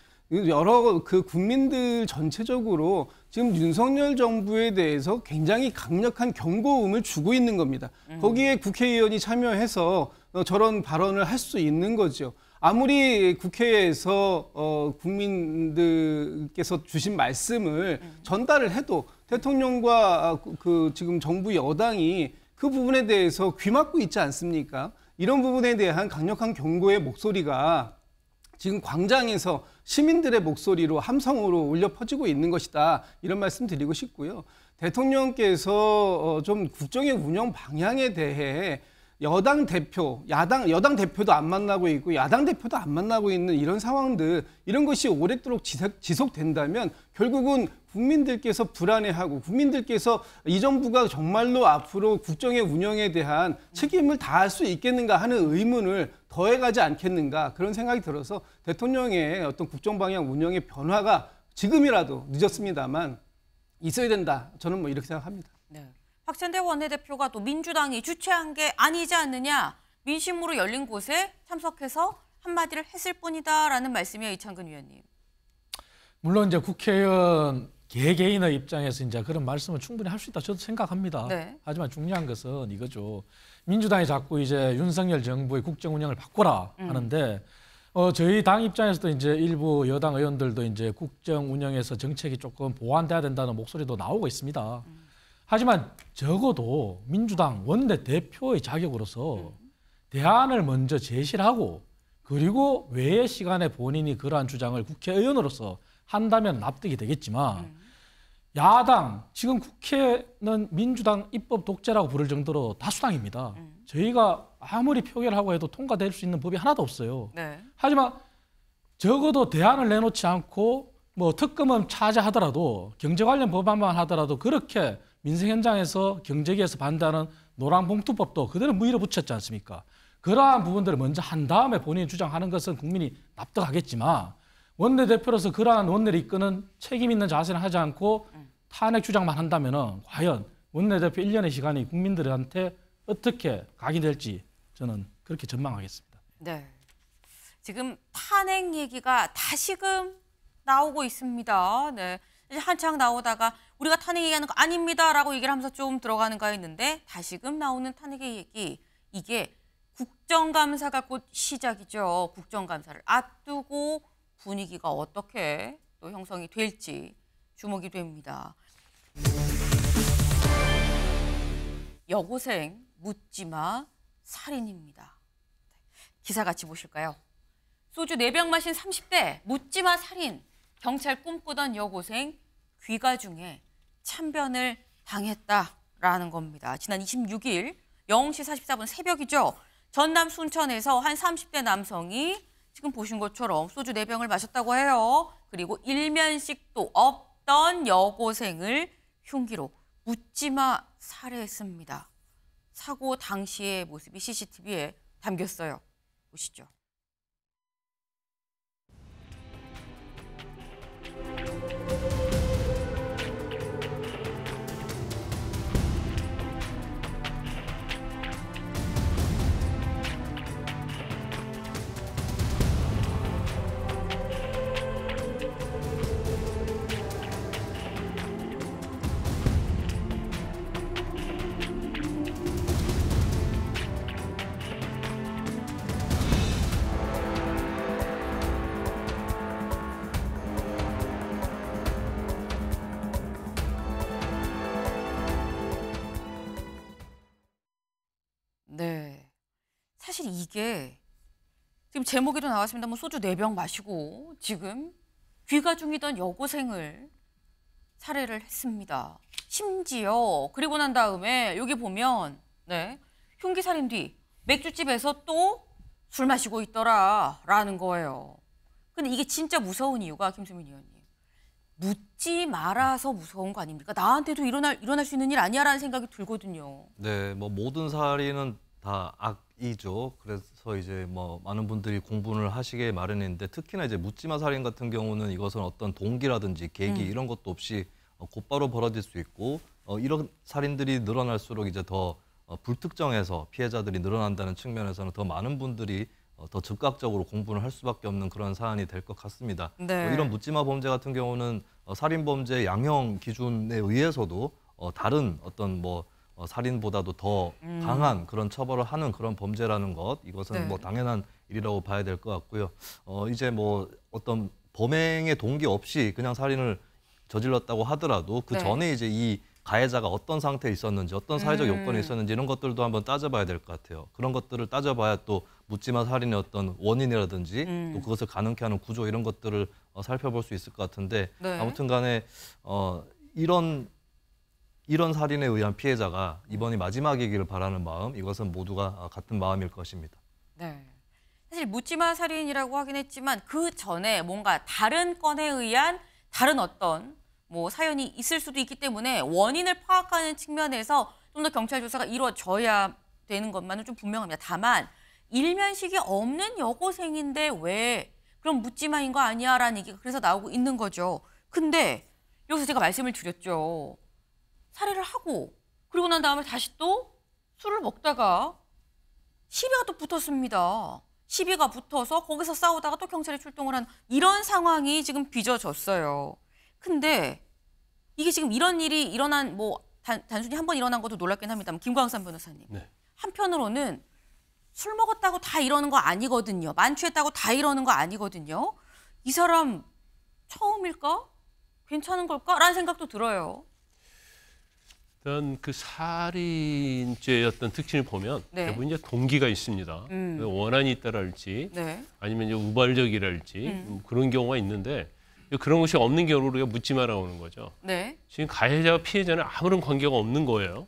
여러 그 국민들 전체적으로 지금 윤석열 정부에 대해서 굉장히 강력한 경고음을 주고 있는 겁니다. 거기에 국회의원이 참여해서 저런 발언을 할 수 있는 거죠. 아무리 국회에서 국민들께서 주신 말씀을 전달을 해도 대통령과 그 지금 정부 여당이 그 부분에 대해서 귀막고 있지 않습니까? 이런 부분에 대한 강력한 경고의 목소리가 지금 광장에서 시민들의 목소리로 함성으로 울려 퍼지고 있는 것이다. 이런 말씀 드리고 싶고요. 대통령께서 좀 국정의 운영 방향에 대해 여당 대표, 여당 대표도 안 만나고 있고 야당 대표도 안 만나고 있는 이런 상황들, 이런 것이 오랫도록 지속된다면 결국은 국민들께서 불안해하고 국민들께서 이 정부가 정말로 앞으로 국정의 운영에 대한 책임을 다할 수 있겠는가 하는 의문을 더해가지 않겠는가 그런 생각이 들어서 대통령의 어떤 국정 방향 운영의 변화가 지금이라도 늦었습니다만 있어야 된다. 저는 뭐 이렇게 생각합니다. 네. 박찬대 원내대표가 또 민주당이 주최한 게 아니지 않느냐, 민심으로 열린 곳에 참석해서 한마디를 했을 뿐이다라는 말씀이에요, 이찬근 위원님. 물론 이제 국회의원 개개인의 입장에서 이제 그런 말씀을 충분히 할 수 있다 저도 생각합니다. 네. 하지만 중요한 것은 이거죠. 민주당이 자꾸 이제 윤석열 정부의 국정 운영을 바꿔라 하는데 저희 당 입장에서도 이제 일부 여당 의원들도 이제 국정 운영에서 정책이 조금 보완돼야 된다는 목소리도 나오고 있습니다. 하지만 적어도 민주당 원내대표의 자격으로서 대안을 먼저 제시를 하고 그리고 외의 시간에 본인이 그러한 주장을 국회의원으로서 한다면 납득이 되겠지만 야당, 지금 국회는 민주당 입법 독재라고 부를 정도로 다수당입니다. 저희가 아무리 표결하고 해도 통과될 수 있는 법이 하나도 없어요. 네. 하지만 적어도 대안을 내놓지 않고 뭐 특검은 차지하더라도 경제 관련 법안만 하더라도 그렇게 민생 현장에서 경제계에서 반대하는 노란봉투법도 그대로 무의로 붙였지 않습니까? 그러한 부분들을 먼저 한 다음에 본인이 주장하는 것은 국민이 납득하겠지만 원내대표로서 그러한 원내를 이끄는 책임 있는 자세를 하지 않고 탄핵 주장만 한다면 과연 원내대표 1년의 시간이 국민들한테 어떻게 각인될지 저는 그렇게 전망하겠습니다. 네, 지금 탄핵 얘기가 다시금 나오고 있습니다. 네, 이제 한창 나오다가 우리가 탄핵 얘기하는 거 아닙니다라고 얘기를 하면서 좀 들어가는가 했는데 다시금 나오는 탄핵 얘기, 이게 국정감사가 곧 시작이죠. 국정감사를 앞두고 분위기가 어떻게 또 형성이 될지 주목이 됩니다. 여고생 묻지마 살인입니다. 기사 같이 보실까요? 소주 4병 마신 30대 묻지마 살인. 경찰 꿈꾸던 여고생 귀가 중에 참변을 당했다라는 겁니다. 지난 26일 0시 44분 새벽이죠. 전남 순천에서 한 30대 남성이 지금 보신 것처럼 소주 4병을 마셨다고 해요. 그리고 일면식도 없던 여고생을 흉기로 묻지마 살해했습니다. 사고 당시의 모습이 CCTV에 담겼어요. 보시죠. 사실 이게 지금 제목에도 나왔습니다만 소주 4병 마시고 지금 귀가 중이던 여고생을 살해를 했습니다. 심지어 그리고 난 다음에 여기 보면 네, 흉기 살인 뒤 맥주집에서 또 술 마시고 있더라라는 거예요. 근데 이게 진짜 무서운 이유가 김수민 의원님 묻지 말아서 무서운 거 아닙니까? 나한테도 일어날 수 있는 일 아니야라는 생각이 들거든요. 네, 뭐 모든 살인은 다 악이죠. 그래서 이제 뭐 많은 분들이 공분을 하시게 마련인데 특히나 이제 묻지마 살인 같은 경우는 이것은 어떤 동기라든지 계기 이런 것도 없이 곧바로 벌어질 수 있고 이런 살인들이 늘어날수록 이제 더 불특정해서 피해자들이 늘어난다는 측면에서는 더 많은 분들이 더 즉각적으로 공분을 할 수밖에 없는 그런 사안이 될 것 같습니다. 네. 이런 묻지마 범죄 같은 경우는 살인범죄 양형 기준에 의해서도 다른 어떤 뭐 살인보다도 더 강한 그런 처벌을 하는 그런 범죄라는 것, 이것은 네. 뭐 당연한 일이라고 봐야 될 것 같고요. 이제 뭐 어떤 범행의 동기 없이 그냥 살인을 저질렀다고 하더라도 그 전에 네. 이제 이 가해자가 어떤 상태에 있었는지, 어떤 사회적 요건에 있었는지 이런 것들도 한번 따져봐야 될 것 같아요. 그런 것들을 따져봐야 또 묻지마 살인의 어떤 원인이라든지 또 그것을 가능케 하는 구조 이런 것들을 살펴볼 수 있을 것 같은데 네. 아무튼 간에 이런 살인에 의한 피해자가 이번이 마지막이기를 바라는 마음, 이것은 모두가 같은 마음일 것입니다. 네, 사실 묻지마 살인이라고 하긴 했지만 그 전에 뭔가 다른 건에 의한 다른 어떤 뭐 사연이 있을 수도 있기 때문에 원인을 파악하는 측면에서 좀 더 경찰 조사가 이루어져야 되는 것만은 좀 분명합니다. 다만 일면식이 없는 여고생인데 왜 그럼 묻지마인 거 아니야? 라는 얘기가 그래서 나오고 있는 거죠. 근데 여기서 제가 말씀을 드렸죠. 살해를 하고 그리고 난 다음에 다시 또 술을 먹다가 시비가 또 붙었습니다. 시비가 붙어서 거기서 싸우다가 또 경찰이 출동을 한 이런 상황이 지금 빚어졌어요. 근데 이게 지금 이런 일이 일어난 뭐 단순히 한 번 일어난 것도 놀랍긴 합니다만 김광삼 변호사님. 네. 한편으로는 술 먹었다고 다 이러는 거 아니거든요. 만취했다고 다 이러는 거 아니거든요. 이 사람 처음일까? 괜찮은 걸까? 라는 생각도 들어요. 일단 그 살인죄의 어떤 특징을 보면 네. 대부분 이제 동기가 있습니다. 원한이 있다랄지 네. 아니면 이제 우발적이랄지 그런 경우가 있는데 그런 것이 없는 경우를 우리가 묻지 마라고 하는 거죠. 네. 지금 가해자와 피해자는 아무런 관계가 없는 거예요.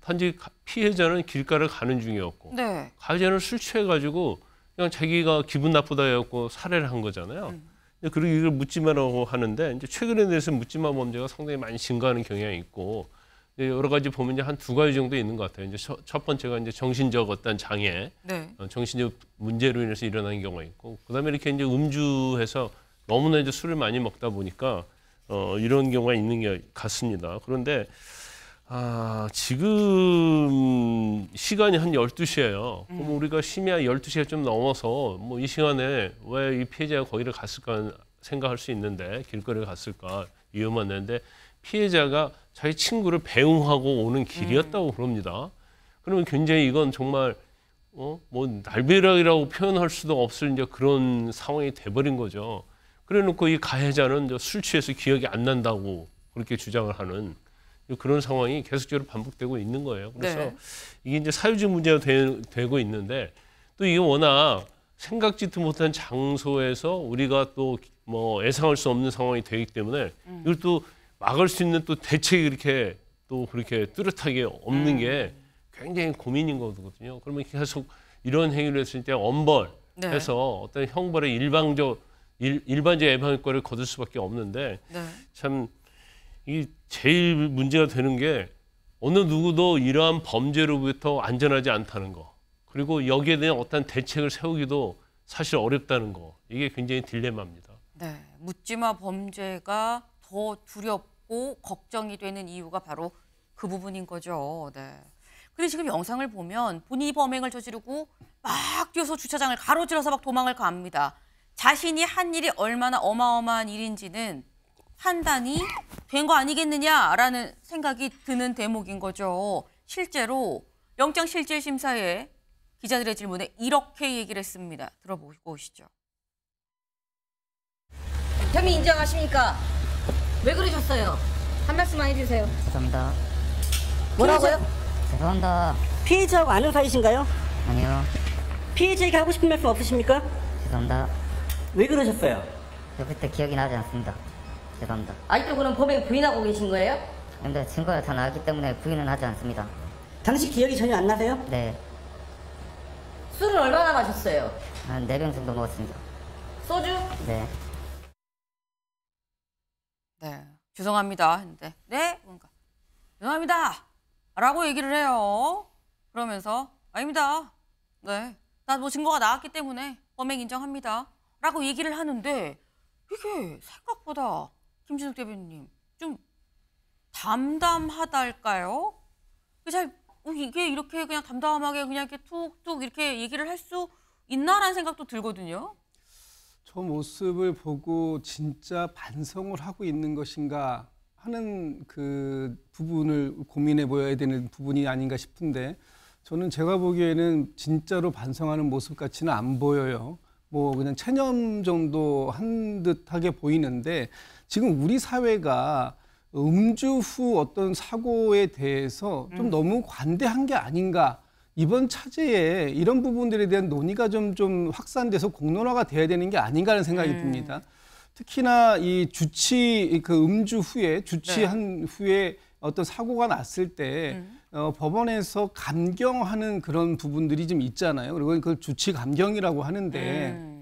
단지 피해자는 길가를 가는 중이었고 네. 가해자는 술 취해가지고 그냥 자기가 기분 나쁘다 해갖고 살해를 한 거잖아요. 그리고 이걸 묻지마라고 하는데 이제 최근에 대해서 묻지마 범죄가 상당히 많이 증가하는 경향이 있고 여러 가지 보면 이제 한 두 가지 정도 있는 것 같아요. 이제 첫 번째가 이제 정신적 어떤 장애, 네. 정신적 문제로 인해서 일어나는 경우가 있고 그다음에 이렇게 이제 음주해서 너무나 이제 술을 많이 먹다 보니까 이런 경우가 있는 게 같습니다. 그런데 지금 시간이 한 12시예요. 그럼 우리가 심야 12시가 좀 넘어서 뭐 이 시간에 왜 이 피해자가 거기를 갔을까 생각할 수 있는데 길거리를 갔을까 위험한 데인데 피해자가 자기 친구를 배웅하고 오는 길이었다고 그럽니다. 그러면 굉장히 이건 정말 뭐 날벼락이라고 표현할 수도 없을 이제 그런 상황이 돼버린 거죠. 그래놓고 이 가해자는 술 취해서 기억이 안 난다고 그렇게 주장을 하는. 그런 상황이 계속적으로 반복되고 있는 거예요. 그래서 네. 이게 이제 사유적 문제가 되고 있는데 또 이게 워낙 생각지도 못한 장소에서 우리가 또 뭐 예상할 수 없는 상황이 되기 때문에 이걸 또 막을 수 있는 또 대책이 이렇게 또 그렇게 뚜렷하게 없는 게 굉장히 고민인 거거든요. 그러면 계속 이런 행위를 했을 때 엄벌해서 네. 어떤 형벌의 일반적 예방효과를 거둘 수밖에 없는데 네. 참. 이 제일 문제가 되는 게 어느 누구도 이러한 범죄로부터 안전하지 않다는 거. 그리고 여기에 대한 어떤 대책을 세우기도 사실 어렵다는 거. 이게 굉장히 딜레마입니다. 네, 묻지마 범죄가 더 두렵고 걱정이 되는 이유가 바로 그 부분인 거죠. 네. 근데 지금 영상을 보면 본인이 범행을 저지르고 막 뛰어서 주차장을 가로질러서 막 도망을 갑니다. 자신이 한 일이 얼마나 어마어마한 일인지는 판단이 된 거 아니겠느냐라는 생각이 드는 대목인 거죠. 실제로 영장실질심사에 기자들의 질문에 이렇게 얘기를 했습니다. 들어보고 오시죠. 혐의 인정하십니까? 왜 그러셨어요? 한 말씀만 해주세요. 죄송합니다. 뭐라고요? 죄송합니다. 피해자하고 아는 사이신가요? 아니요. 피해자에게 하고 싶은 말씀 없으십니까? 죄송합니다. 왜 그러셨어요? 그때 기억이 나지 않습니다. 죄송합니다. 아직도 그럼 범행 부인하고 계신 거예요? 근데 증거가 다 나왔기 때문에 부인은 하지 않습니다. 당시 기억이 전혀 안 나세요? 네. 술을 얼마나 마셨어요? 한 4병 정도 먹었습니다. 소주? 네. 네. 죄송합니다. 했는데 네? 뭔가 죄송합니다. 라고 얘기를 해요. 그러면서 아닙니다. 네. 나 뭐 증거가 나왔기 때문에 범행 인정합니다. 라고 얘기를 하는데 이게 생각보다 김준욱 대변인님, 좀 담담하달까요? 이게 이렇게 그냥 담담하게 그냥 이렇게 툭툭 이렇게 얘기를 할 수 있나라는 생각도 들거든요. 저 모습을 보고 진짜 반성을 하고 있는 것인가 하는 그 부분을 고민해 보여야 되는 부분이 아닌가 싶은데 저는 제가 보기에는 진짜로 반성하는 모습 같지는 안 보여요. 뭐 그냥 체념 정도 한 듯하게 보이는데 지금 우리 사회가 음주 후 어떤 사고에 대해서 좀 너무 관대한 게 아닌가. 이번 차제에 이런 부분들에 대한 논의가 좀 확산돼서 공론화가 돼야 되는 게 아닌가 하는 생각이 듭니다. 특히나 이 음주 후에 주취한 네. 후에 어떤 사고가 났을 때 법원에서 감경하는 그런 부분들이 좀 있잖아요. 그리고 그걸 주취 감경이라고 하는데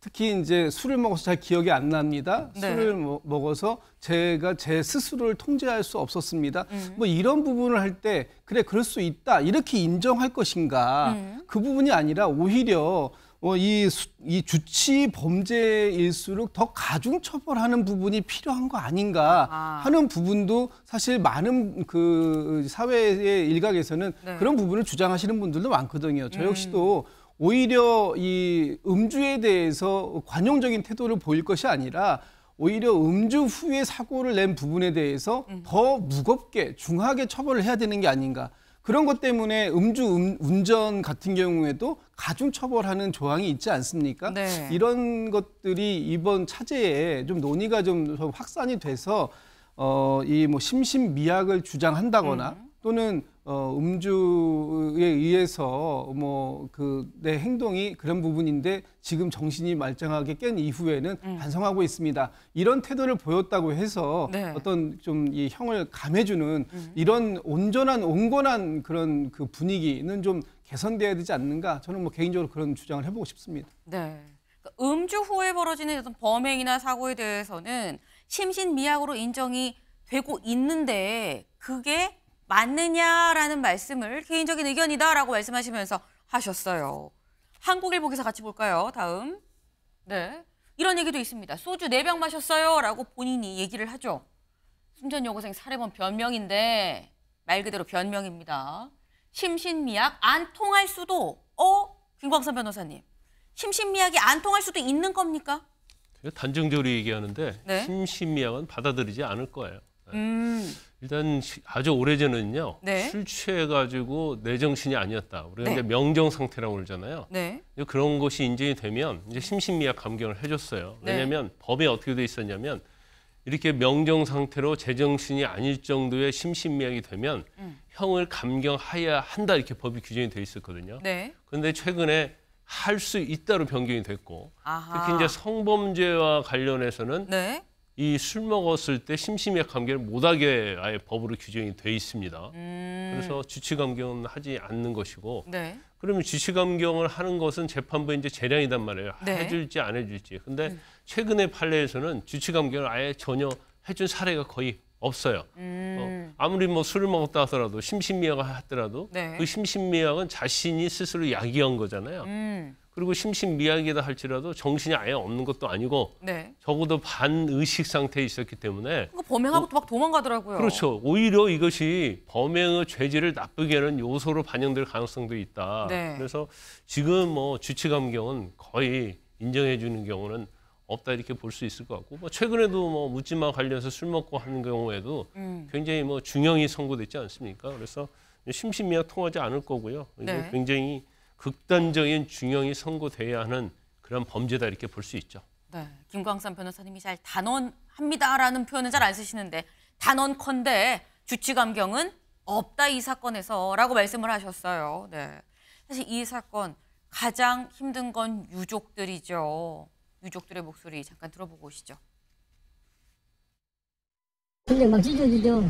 특히 이제 술을 먹어서 잘 기억이 안 납니다. 네. 술을 먹어서 제가 제 스스로를 통제할 수 없었습니다. 뭐 이런 부분을 할 때 그래 그럴 수 있다 이렇게 인정할 것인가 그 부분이 아니라 오히려 이 주치 범죄일수록 더 가중 처벌하는 부분이 필요한 거 아닌가 하는 부분도 사실 많은 그 사회의 일각에서는 네. 그런 부분을 주장하시는 분들도 많거든요. 저 역시도 오히려 이 음주에 대해서 관용적인 태도를 보일 것이 아니라 오히려 음주 후에 사고를 낸 부분에 대해서 더 무겁게 중하게 처벌을 해야 되는 게 아닌가. 그런 것 때문에 음주 운전 같은 경우에도 가중처벌하는 조항이 있지 않습니까? 네. 이런 것들이 이번 차제에 좀 논의가 좀 확산이 돼서 이 뭐 심신미약을 주장한다거나 또는 음주에 의해서 뭐 그 내 행동이 그런 부분인데 지금 정신이 말짱하게 깬 이후에는 반성하고 있습니다. 이런 태도를 보였다고 해서 네. 어떤 좀 이 형을 감해주는 이런 온건한 그런 그 분위기는 좀 개선돼야 되지 않는가? 저는 뭐 개인적으로 그런 주장을 해보고 싶습니다. 네. 음주 후에 벌어지는 어떤 범행이나 사고에 대해서는 심신미약으로 인정이 되고 있는데 그게 맞느냐라는 말씀을 개인적인 의견이다라고 말씀하시면서 하셨어요. 한국일보 기사 같이 볼까요? 다음. 네. 이런 얘기도 있습니다. 소주 4병 마셨어요라고 본인이 얘기를 하죠. 숨전 여고생 살해범 변명인데 말 그대로 변명입니다. 심신미약 안 통할 수도 김광삼 변호사님. 심신미약이 안 통할 수도 있는 겁니까? 단정적으로 얘기하는데 네? 심신미약은 받아들이지 않을 거예요. 일단 아주 오래전에는요. 네. 술 취해가지고 내 정신이 아니었다. 우리가 네. 이제 명정 상태라고 그러잖아요. 네. 그런 것이 인정이 되면 이제 심신미약 감경을 해줬어요. 왜냐하면 네. 법에 어떻게 돼 있었냐면 이렇게 명정 상태로 제정신이 아닐 정도의 심신미약이 되면 형을 감경해야 한다 이렇게 법이 규정이 돼 있었거든요. 네. 그런데 최근에 할 수 있다로 변경이 됐고 아하. 특히 이제 성범죄와 관련해서는. 네. 이 술 먹었을 때 심신미약 감경을 못하게 아예 법으로 규정이 돼 있습니다. 그래서 주치감경은 하지 않는 것이고 네. 그러면 주치감경을 하는 것은 재판부의 이제 재량이란 말이에요. 네. 해줄지 안 해줄지. 근데 최근의 판례에서는 주치감경을 아예 전혀 해준 사례가 거의 없어요. 아무리 뭐 술을 먹었다 하더라도 심신미약을 하더라도 네. 그 심신미약은 자신이 스스로 야기한 거잖아요. 그리고 심신미약이다 할지라도 정신이 아예 없는 것도 아니고 네. 적어도 반의식 상태에 있었기 때문에 범행하고 또 막 도망가더라고요. 그렇죠. 오히려 이것이 범행의 죄질을 나쁘게 하는 요소로 반영될 가능성도 있다. 네. 그래서 지금 뭐 주치감경은 거의 인정해 주는 경우는 없다 이렇게 볼 수 있을 것 같고 뭐 최근에도 뭐 묻지마 관련해서 술 먹고 하는 경우에도 굉장히 뭐 중형이 선고됐지 않습니까? 그래서 심신미약 통하지 않을 거고요. 네. 굉장히 극단적인 중형이 선고돼야 하는 그런 범죄다 이렇게 볼 수 있죠. 네, 김광삼 변호사님이 잘 단언합니다라는 표현은 잘 안 쓰시는데 단언컨대 주치감경은 없다 이 사건에서라고 말씀을 하셨어요. 네, 사실 이 사건 가장 힘든 건 유족들이죠. 유족들의 목소리 잠깐 들어보고 오시죠. 근데 막 찢어지죠.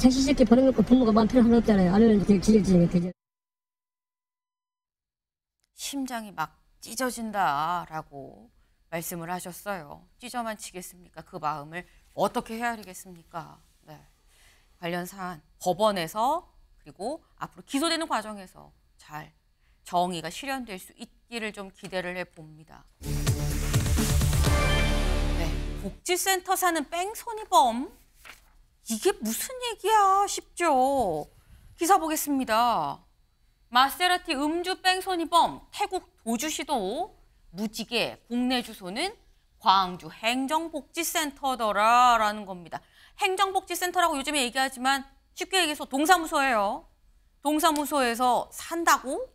자식 새끼 버려놓고 부모가 마음 필요 하나 없잖아요. 아니면 되게 찢어지니까 되죠. 심장이 막 찢어진다라고 말씀을 하셨어요. 찢어만 치겠습니까? 그 마음을 어떻게 헤아리겠습니까? 네. 관련 사안 법원에서 그리고 앞으로 기소되는 과정에서 잘 정의가 실현될 수 있기를 좀 기대를 해봅니다. 네. 복지센터 사는 뺑소니범 이게 무슨 얘기야 싶죠. 기사 보겠습니다. 마세라티 음주 뺑소니범 태국 도주시도 무지개 국내 주소는 광주 행정복지센터더라라는 겁니다. 행정복지센터라고 요즘에 얘기하지만 쉽게 얘기해서 동사무소예요. 동사무소에서 산다고?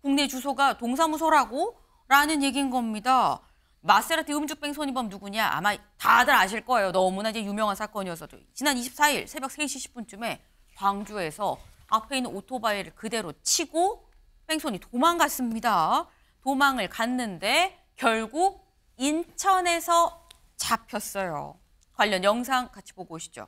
국내 주소가 동사무소라고? 라는 얘기인 겁니다. 마세라티 음주 뺑소니범 누구냐? 아마 다들 아실 거예요. 너무나 이제 유명한 사건이어서. 지난 24일 새벽 3시 10분쯤에 광주에서 앞에 있는 오토바이를 그대로 치고 뺑소니 도망갔습니다. 도망을 갔는데 결국 인천에서 잡혔어요. 관련 영상 같이 보고 오시죠.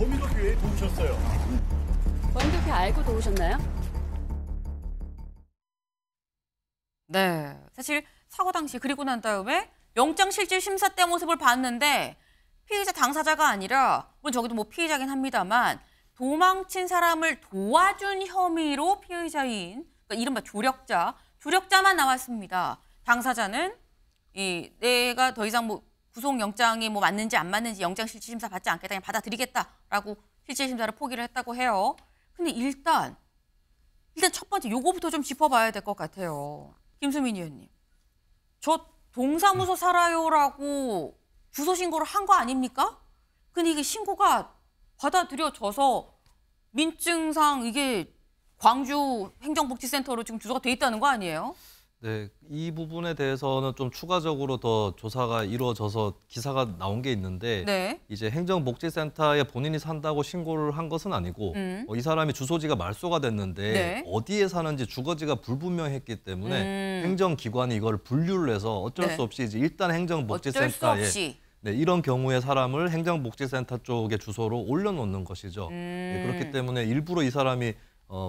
범위로 교회에 도우셨어요. 완벽히 알고 도우셨나요? 네. 사실 사고 당시 그리고 난 다음에 영장실질심사 때 모습을 봤는데 피의자 당사자가 아니라 물론 저기도 뭐 피의자긴 합니다만 도망친 사람을 도와준 혐의로 피의자인 그러니까 이른바 조력자만 나왔습니다. 당사자는 이 내가 더 이상 뭐 구속영장이 뭐 맞는지 안 맞는지 영장실질심사 받지 않겠다 그냥 받아들이겠다라고 실질심사를 포기를 했다고 해요. 근데 일단 첫 번째 요거부터 좀 짚어봐야 될 것 같아요. 김수민 의원님, 저 동사무소 살아요라고 주소신고를 한 거 아닙니까? 근데 이게 신고가 받아들여져서 민증상 이게 광주 행정복지센터로 지금 주소가 돼 있다는 거 아니에요? 네, 이 부분에 대해서는 좀 추가적으로 더 조사가 이루어져서 기사가 나온 게 있는데 네. 이제 행정복지센터에 본인이 산다고 신고를 한 것은 아니고 이 사람이 주소지가 말소가 됐는데 네. 어디에 사는지 주거지가 불분명했기 때문에 행정기관이 이걸 분류를 해서 어쩔 네. 수 없이 이제 일단 행정복지센터에 네, 이런 경우에 사람을 행정복지센터 쪽의 주소로 올려놓는 것이죠. 네, 그렇기 때문에 일부러 이 사람이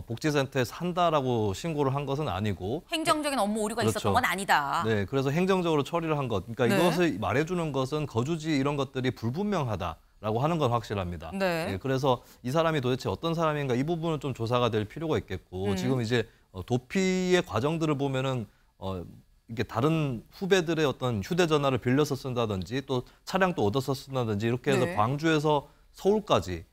복지센터에 산다라고 신고를 한 것은 아니고 행정적인 업무 오류가 그렇죠. 있었던 건 아니다. 네, 그래서 행정적으로 처리를 한 것. 그러니까 네. 이것을 말해주는 것은 거주지 이런 것들이 불분명하다라고 하는 건 확실합니다. 네. 네, 그래서 이 사람이 도대체 어떤 사람인가 이 부분은 좀 조사가 될 필요가 있겠고 지금 이제 도피의 과정들을 보면은 이게 다른 후배들의 어떤 휴대전화를 빌려서 쓴다든지 또 차량도 얻어서 쓴다든지 이렇게 해서 네. 광주에서 서울까지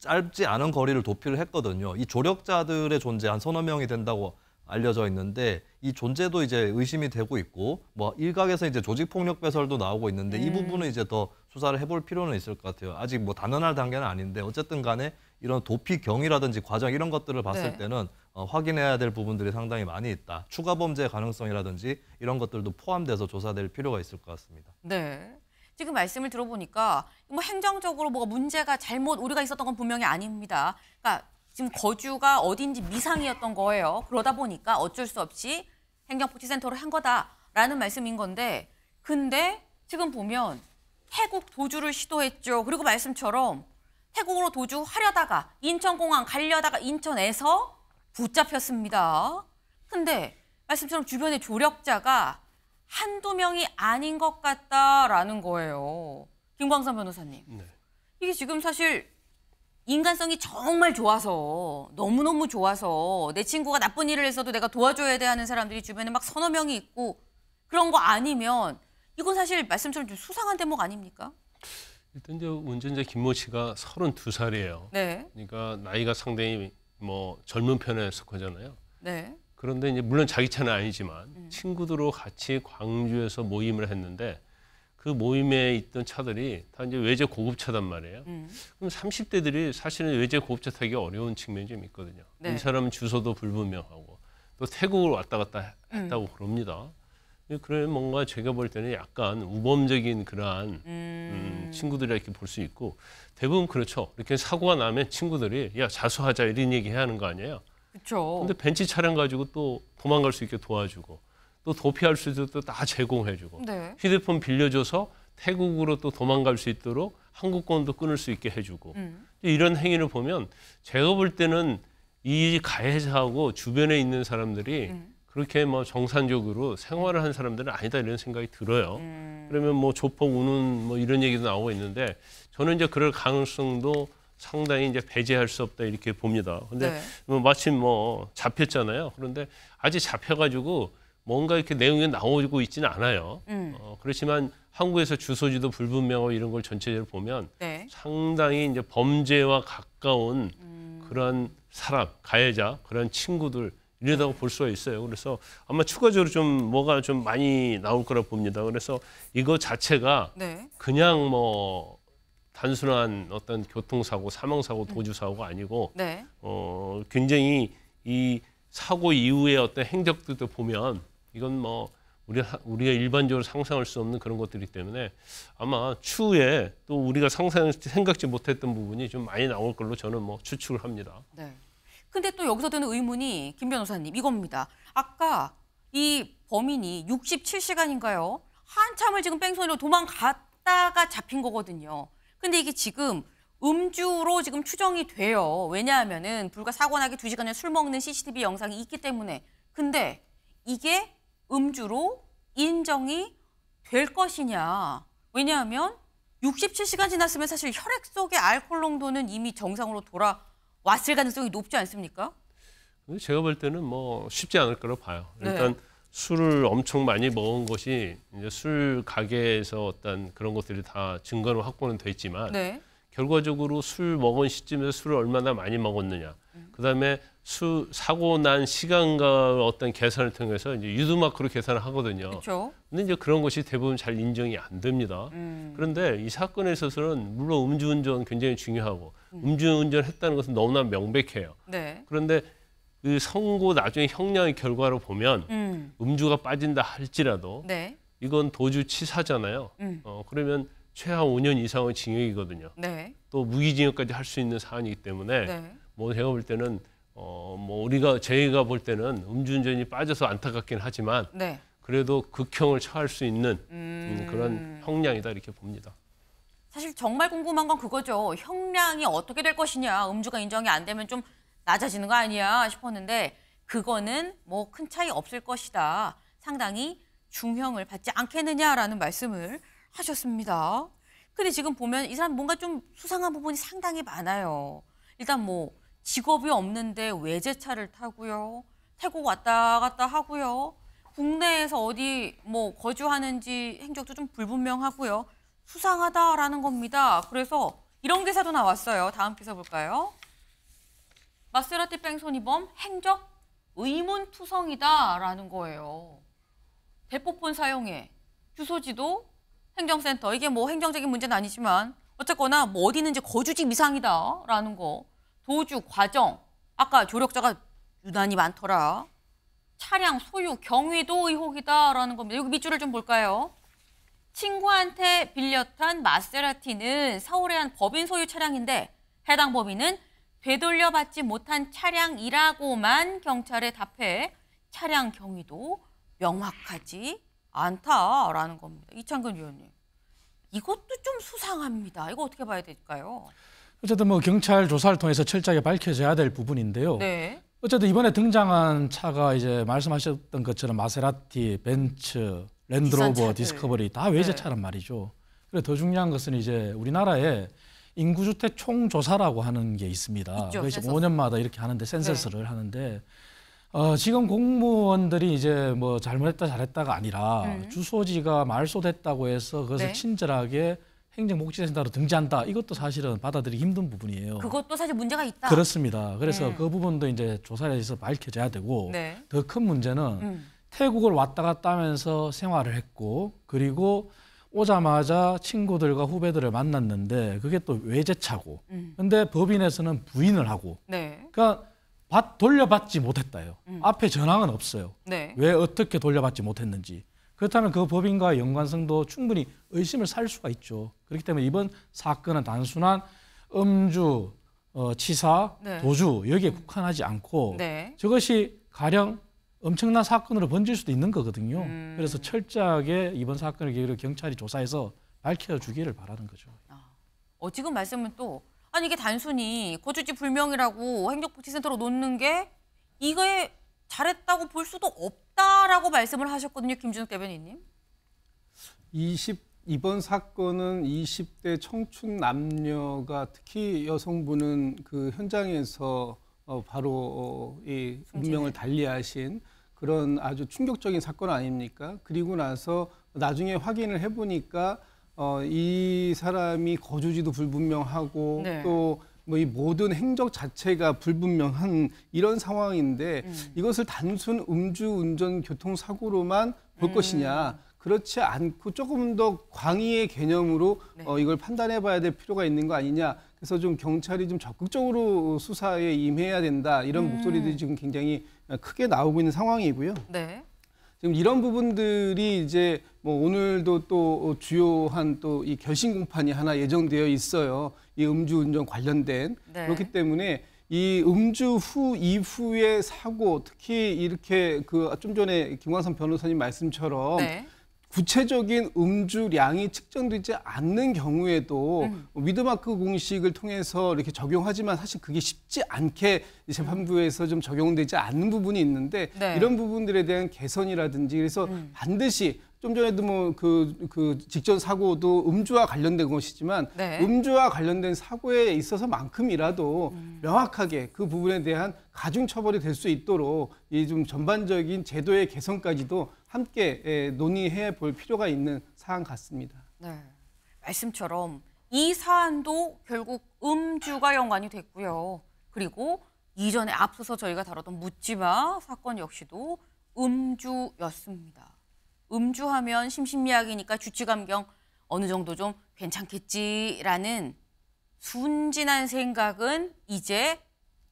짧지 않은 거리를 도피를 했거든요. 이 조력자들의 존재 한 서너 명이 된다고 알려져 있는데 이 존재도 이제 의심이 되고 있고 뭐 일각에서 이제 조직폭력 배설도 나오고 있는데 이 부분은 이제 더 수사를 해볼 필요는 있을 것 같아요. 아직 뭐 단언할 단계는 아닌데 어쨌든 간에 이런 도피 경위라든지 과정 이런 것들을 봤을 네. 때는 확인해야 될 부분들이 상당히 많이 있다. 추가 범죄 가능성이라든지 이런 것들도 포함돼서 조사될 필요가 있을 것 같습니다. 네. 지금 말씀을 들어보니까 뭐 행정적으로 뭐가 문제가 잘못 오류가 있었던 건 분명히 아닙니다. 그러니까 지금 거주가 어딘지 미상이었던 거예요. 그러다 보니까 어쩔 수 없이 행정복지센터로 한 거다라는 말씀인 건데 근데 지금 보면 태국 도주를 시도했죠. 그리고 말씀처럼 태국으로 도주하려다가 인천공항 가려다가 인천에서 붙잡혔습니다. 근데 말씀처럼 주변의 조력자가 한두 명이 아닌 것 같다라는 거예요. 김광삼 변호사님. 네. 이게 지금 사실 인간성이 정말 좋아서 너무너무 좋아서 내 친구가 나쁜 일을 했어도 내가 도와줘야 돼 하는 사람들이 주변에 막 서너 명이 있고 그런 거 아니면 이건 사실 말씀처럼 좀 수상한 대목 아닙니까? 일단 이제 운전자 김모 씨가 32살이에요. 네. 그러니까 나이가 상당히 뭐 젊은 편에 속하잖아요. 네. 그런데 이제 물론 자기 차는 아니지만 친구들하고 같이 광주에서 모임을 했는데 그 모임에 있던 차들이 다 이제 외제 고급차단 말이에요. 그럼 30대들이 사실은 외제 고급차 타기 어려운 측면이 좀 있거든요. 네. 이 사람은 주소도 불분명하고 또 태국을 왔다 갔다 했다고 그럽니다. 그래 뭔가 제가 볼 때는 약간 우범적인 그러한 친구들이 이렇게 볼 수 있고 대부분 그렇죠. 이렇게 사고가 나면 친구들이 야 자수하자 이런 얘기 해야 하는 거 아니에요. 그렇죠. 근데 벤츠 차량 가지고 또 도망갈 수 있게 도와주고 또 도피할 수 있도록 또 다 제공해주고 네. 휴대폰 빌려줘서 태국으로 또 도망갈 수 있도록 항공권도 끊을 수 있게 해주고 이런 행위를 보면 제가 볼 때는 이 가해자하고 주변에 있는 사람들이 그렇게 뭐 정상적으로 생활을 한 사람들은 아니다 이런 생각이 들어요. 그러면 뭐 조폭 우는 뭐 이런 얘기도 나오고 있는데 저는 이제 그럴 가능성도 상당히 이제 배제할 수 없다 이렇게 봅니다. 근데 네. 뭐 마침 뭐 잡혔잖아요. 그런데 아직 잡혀가지고 뭔가 이렇게 내용이 나오고 있지는 않아요. 그렇지만 한국에서 주소지도 불분명하고 이런 걸 전체적으로 보면 네. 상당히 이제 범죄와 가까운 그런 사람, 가해자, 그런 친구들 이러다고 볼 수가 있어요. 그래서 아마 추가적으로 좀 뭐가 좀 많이 나올 거라 봅니다. 그래서 이거 자체가 네. 그냥 뭐 단순한 어떤 교통사고, 사망사고, 도주사고가 아니고 네. 굉장히 이 사고 이후의 어떤 행적들도 보면 이건 뭐 우리가 일반적으로 상상할 수 없는 그런 것들이기 때문에 아마 추후에 또 우리가 생각지 못했던 부분이 좀 많이 나올 걸로 저는 뭐 추측을 합니다. 네. 근데 또 여기서 드는 의문이 김 변호사님 이겁니다. 아까 이 범인이 67시간인가요? 한참을 지금 뺑소니로 도망갔다가 잡힌 거거든요. 근데 이게 지금 음주로 지금 추정이 돼요. 왜냐하면은 불과 사고 나기 2시간 전에 술 먹는 CCTV 영상이 있기 때문에. 근데 이게 음주로 인정이 될 것이냐. 왜냐하면 67시간 지났으면 사실 혈액 속의 알코올 농도는 이미 정상으로 돌아왔을 가능성이 높지 않습니까? 제가 볼 때는 뭐 쉽지 않을 거로 봐요. 일단 네. 술을 엄청 많이 먹은 것이 이제 술 가게에서 어떤 그런 것들이 다 증거로 확보는 돼 있지만 네. 결과적으로 술 먹은 시점에서 술을 얼마나 많이 먹었느냐. 그다음에 사고 난 시간과 어떤 계산을 통해서 이제 유두마크로 계산을 하거든요. 그렇죠. 근데 이제 그런 것이 대부분 잘 인정이 안 됩니다. 그런데 이 사건에 있어서는 물론 음주운전 굉장히 중요하고 음주운전 했다는 것은 너무나 명백해요. 네. 그런데 그 선고 나중에 형량의 결과로 보면 음주가 빠진다 할지라도 네. 이건 도주치사잖아요. 그러면 최하 5년 이상의 징역이거든요. 네. 또 무기징역까지 할 수 있는 사안이기 때문에 네. 뭐 제가 볼 때는 저희가 볼 때는 음주운전이 빠져서 안타깝긴 하지만 네. 그래도 극형을 처할 수 있는 그런 형량이다 이렇게 봅니다. 사실 정말 궁금한 건 그거죠. 형량이 어떻게 될 것이냐. 음주가 인정이 안 되면 좀 낮아지는 거 아니야 싶었는데 그거는 뭐 큰 차이 없을 것이다. 상당히 중형을 받지 않겠느냐라는 말씀을 하셨습니다. 근데 지금 보면 이 사람 뭔가 좀 수상한 부분이 상당히 많아요. 일단 뭐 직업이 없는데 외제차를 타고요. 태국 왔다 갔다 하고요. 국내에서 어디 뭐 거주하는지 행적도 좀 불분명하고요. 수상하다라는 겁니다. 그래서 이런 기사도 나왔어요. 다음 기사 볼까요? 마세라티 뺑소니범 행적 의문투성이다라는 거예요. 대포폰 사용에 주소지도 행정센터. 이게 뭐 행정적인 문제는 아니지만 어쨌거나 뭐 어디 있는지 거주지 미상이다라는 거. 도주, 과정, 아까 조력자가 유난히 많더라. 차량, 소유, 경위도 의혹이다라는 겁니다. 여기 밑줄을 좀 볼까요? 친구한테 빌려 탄 마세라티는 서울의 한 법인 소유 차량인데 해당 법인은 되돌려받지 못한 차량이라고만 경찰에 답해 차량 경위도 명확하지 않다라는 겁니다. 이찬근 위원님, 이것도 좀 수상합니다. 이거 어떻게 봐야 될까요? 어쨌든 뭐 경찰 조사를 통해서 철저하게 밝혀져야 될 부분인데요. 네. 어쨌든 이번에 등장한 차가 이제 말씀하셨던 것처럼 마세라티, 벤츠, 랜드로버, 디스커버리 다 외제차란 네. 말이죠. 그리고 더 중요한 것은 이제 우리나라에 인구주택 총조사라고 하는 게 있습니다. 있죠, 그것이 5년마다 이렇게 하는데 센서스를 네. 하는데 지금 공무원들이 이제 뭐 잘못했다 잘했다가 아니라 주소지가 말소됐다고 해서 그것을 네. 친절하게 행정복지센터로 등재한다. 이것도 사실은 받아들이기 힘든 부분이에요. 그것도 사실 문제가 있다. 그렇습니다. 그래서 그 부분도 이제 조사해서 밝혀져야 되고 네. 더 큰 문제는 태국을 왔다 갔다 하면서 생활을 했고 그리고 오자마자 친구들과 후배들을 만났는데 그게 또 외제차고 근데 법인에서는 부인을 하고 네. 그러니까 돌려받지 못했다요. 앞에 전항은 없어요. 네. 왜 어떻게 돌려받지 못했는지. 그렇다면 그 법인과의 연관성도 충분히 의심을 살 수가 있죠. 그렇기 때문에 이번 사건은 단순한 음주, 치사, 네. 도주 여기에 국한하지 않고 네. 저것이 가령 엄청난 사건으로 번질 수도 있는 거거든요. 그래서 철저하게 이번 사건을 계기로 경찰이 조사해서 밝혀주기를 바라는 거죠. 지금 말씀은 또 아니 이게 단순히 거주지 불명이라고 행정복지센터로 놓는 게 이거에 잘했다고 볼 수도 없다라고 말씀을 하셨거든요. 김준욱 대변인님. 이번 사건은 20대 청춘 남녀가 특히 여성분은 그 현장에서 바로 이 운명을 달리하신 그런 아주 충격적인 사건 아닙니까? 그리고 나서 나중에 확인을 해보니까 이 사람이 거주지도 불분명하고 네. 또 뭐 이 모든 행적 자체가 불분명한 이런 상황인데 이것을 단순 음주운전 교통사고로만 볼 것이냐 그렇지 않고 조금 더 광의의 개념으로 네. 이걸 판단해봐야 될 필요가 있는 거 아니냐. 그래서 좀 경찰이 좀 적극적으로 수사에 임해야 된다 이런 목소리들이 지금 굉장히 크게 나오고 있는 상황이고요. 네. 지금 이런 부분들이 이제 뭐 오늘도 또 주요한 또 이 결심 공판이 하나 예정되어 있어요. 이 음주운전 관련된 네. 그렇기 때문에 이 음주 이후의 사고 특히 이렇게 그 좀 전에 김광삼 변호사님 말씀처럼 네. 구체적인 음주량이 측정되지 않는 경우에도 위드마크 공식을 통해서 이렇게 적용하지만 사실 그게 쉽지 않게 재판부에서 좀 적용되지 않는 부분이 있는데 네. 이런 부분들에 대한 개선이라든지 그래서 반드시 좀 전에도 뭐 그 직전 사고도 음주와 관련된 것이지만 네. 음주와 관련된 사고에 있어서만큼이라도 명확하게 그 부분에 대한 가중 처벌이 될 수 있도록 이 좀 전반적인 제도의 개선까지도 함께 논의해 볼 필요가 있는 사안 같습니다. 네, 말씀처럼 이 사안도 결국 음주가 연관이 됐고요. 그리고 이전에 앞서서 저희가 다뤘던 묻지마 사건 역시도 음주였습니다. 음주하면 심신미약이니까 주치감경 어느 정도 좀 괜찮겠지라는 순진한 생각은 이제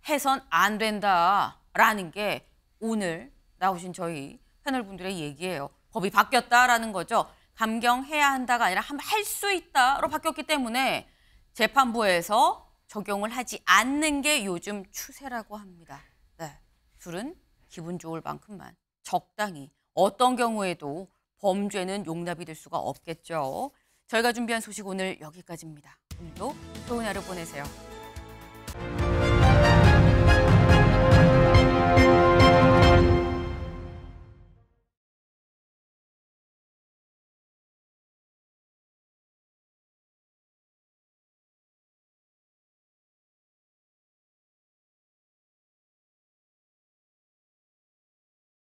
해선 안 된다라는 게 오늘 나오신 저희 패널분들의 얘기예요. 법이 바뀌었다라는 거죠. 감경해야 한다가 아니라 할 수 있다로 바뀌었기 때문에 재판부에서 적용을 하지 않는 게 요즘 추세라고 합니다. 네, 술은 기분 좋을 만큼만 적당히. 어떤 경우에도 범죄는 용납이 될 수가 없겠죠. 저희가 준비한 소식 오늘 여기까지입니다. 오늘도 좋은 하루 보내세요.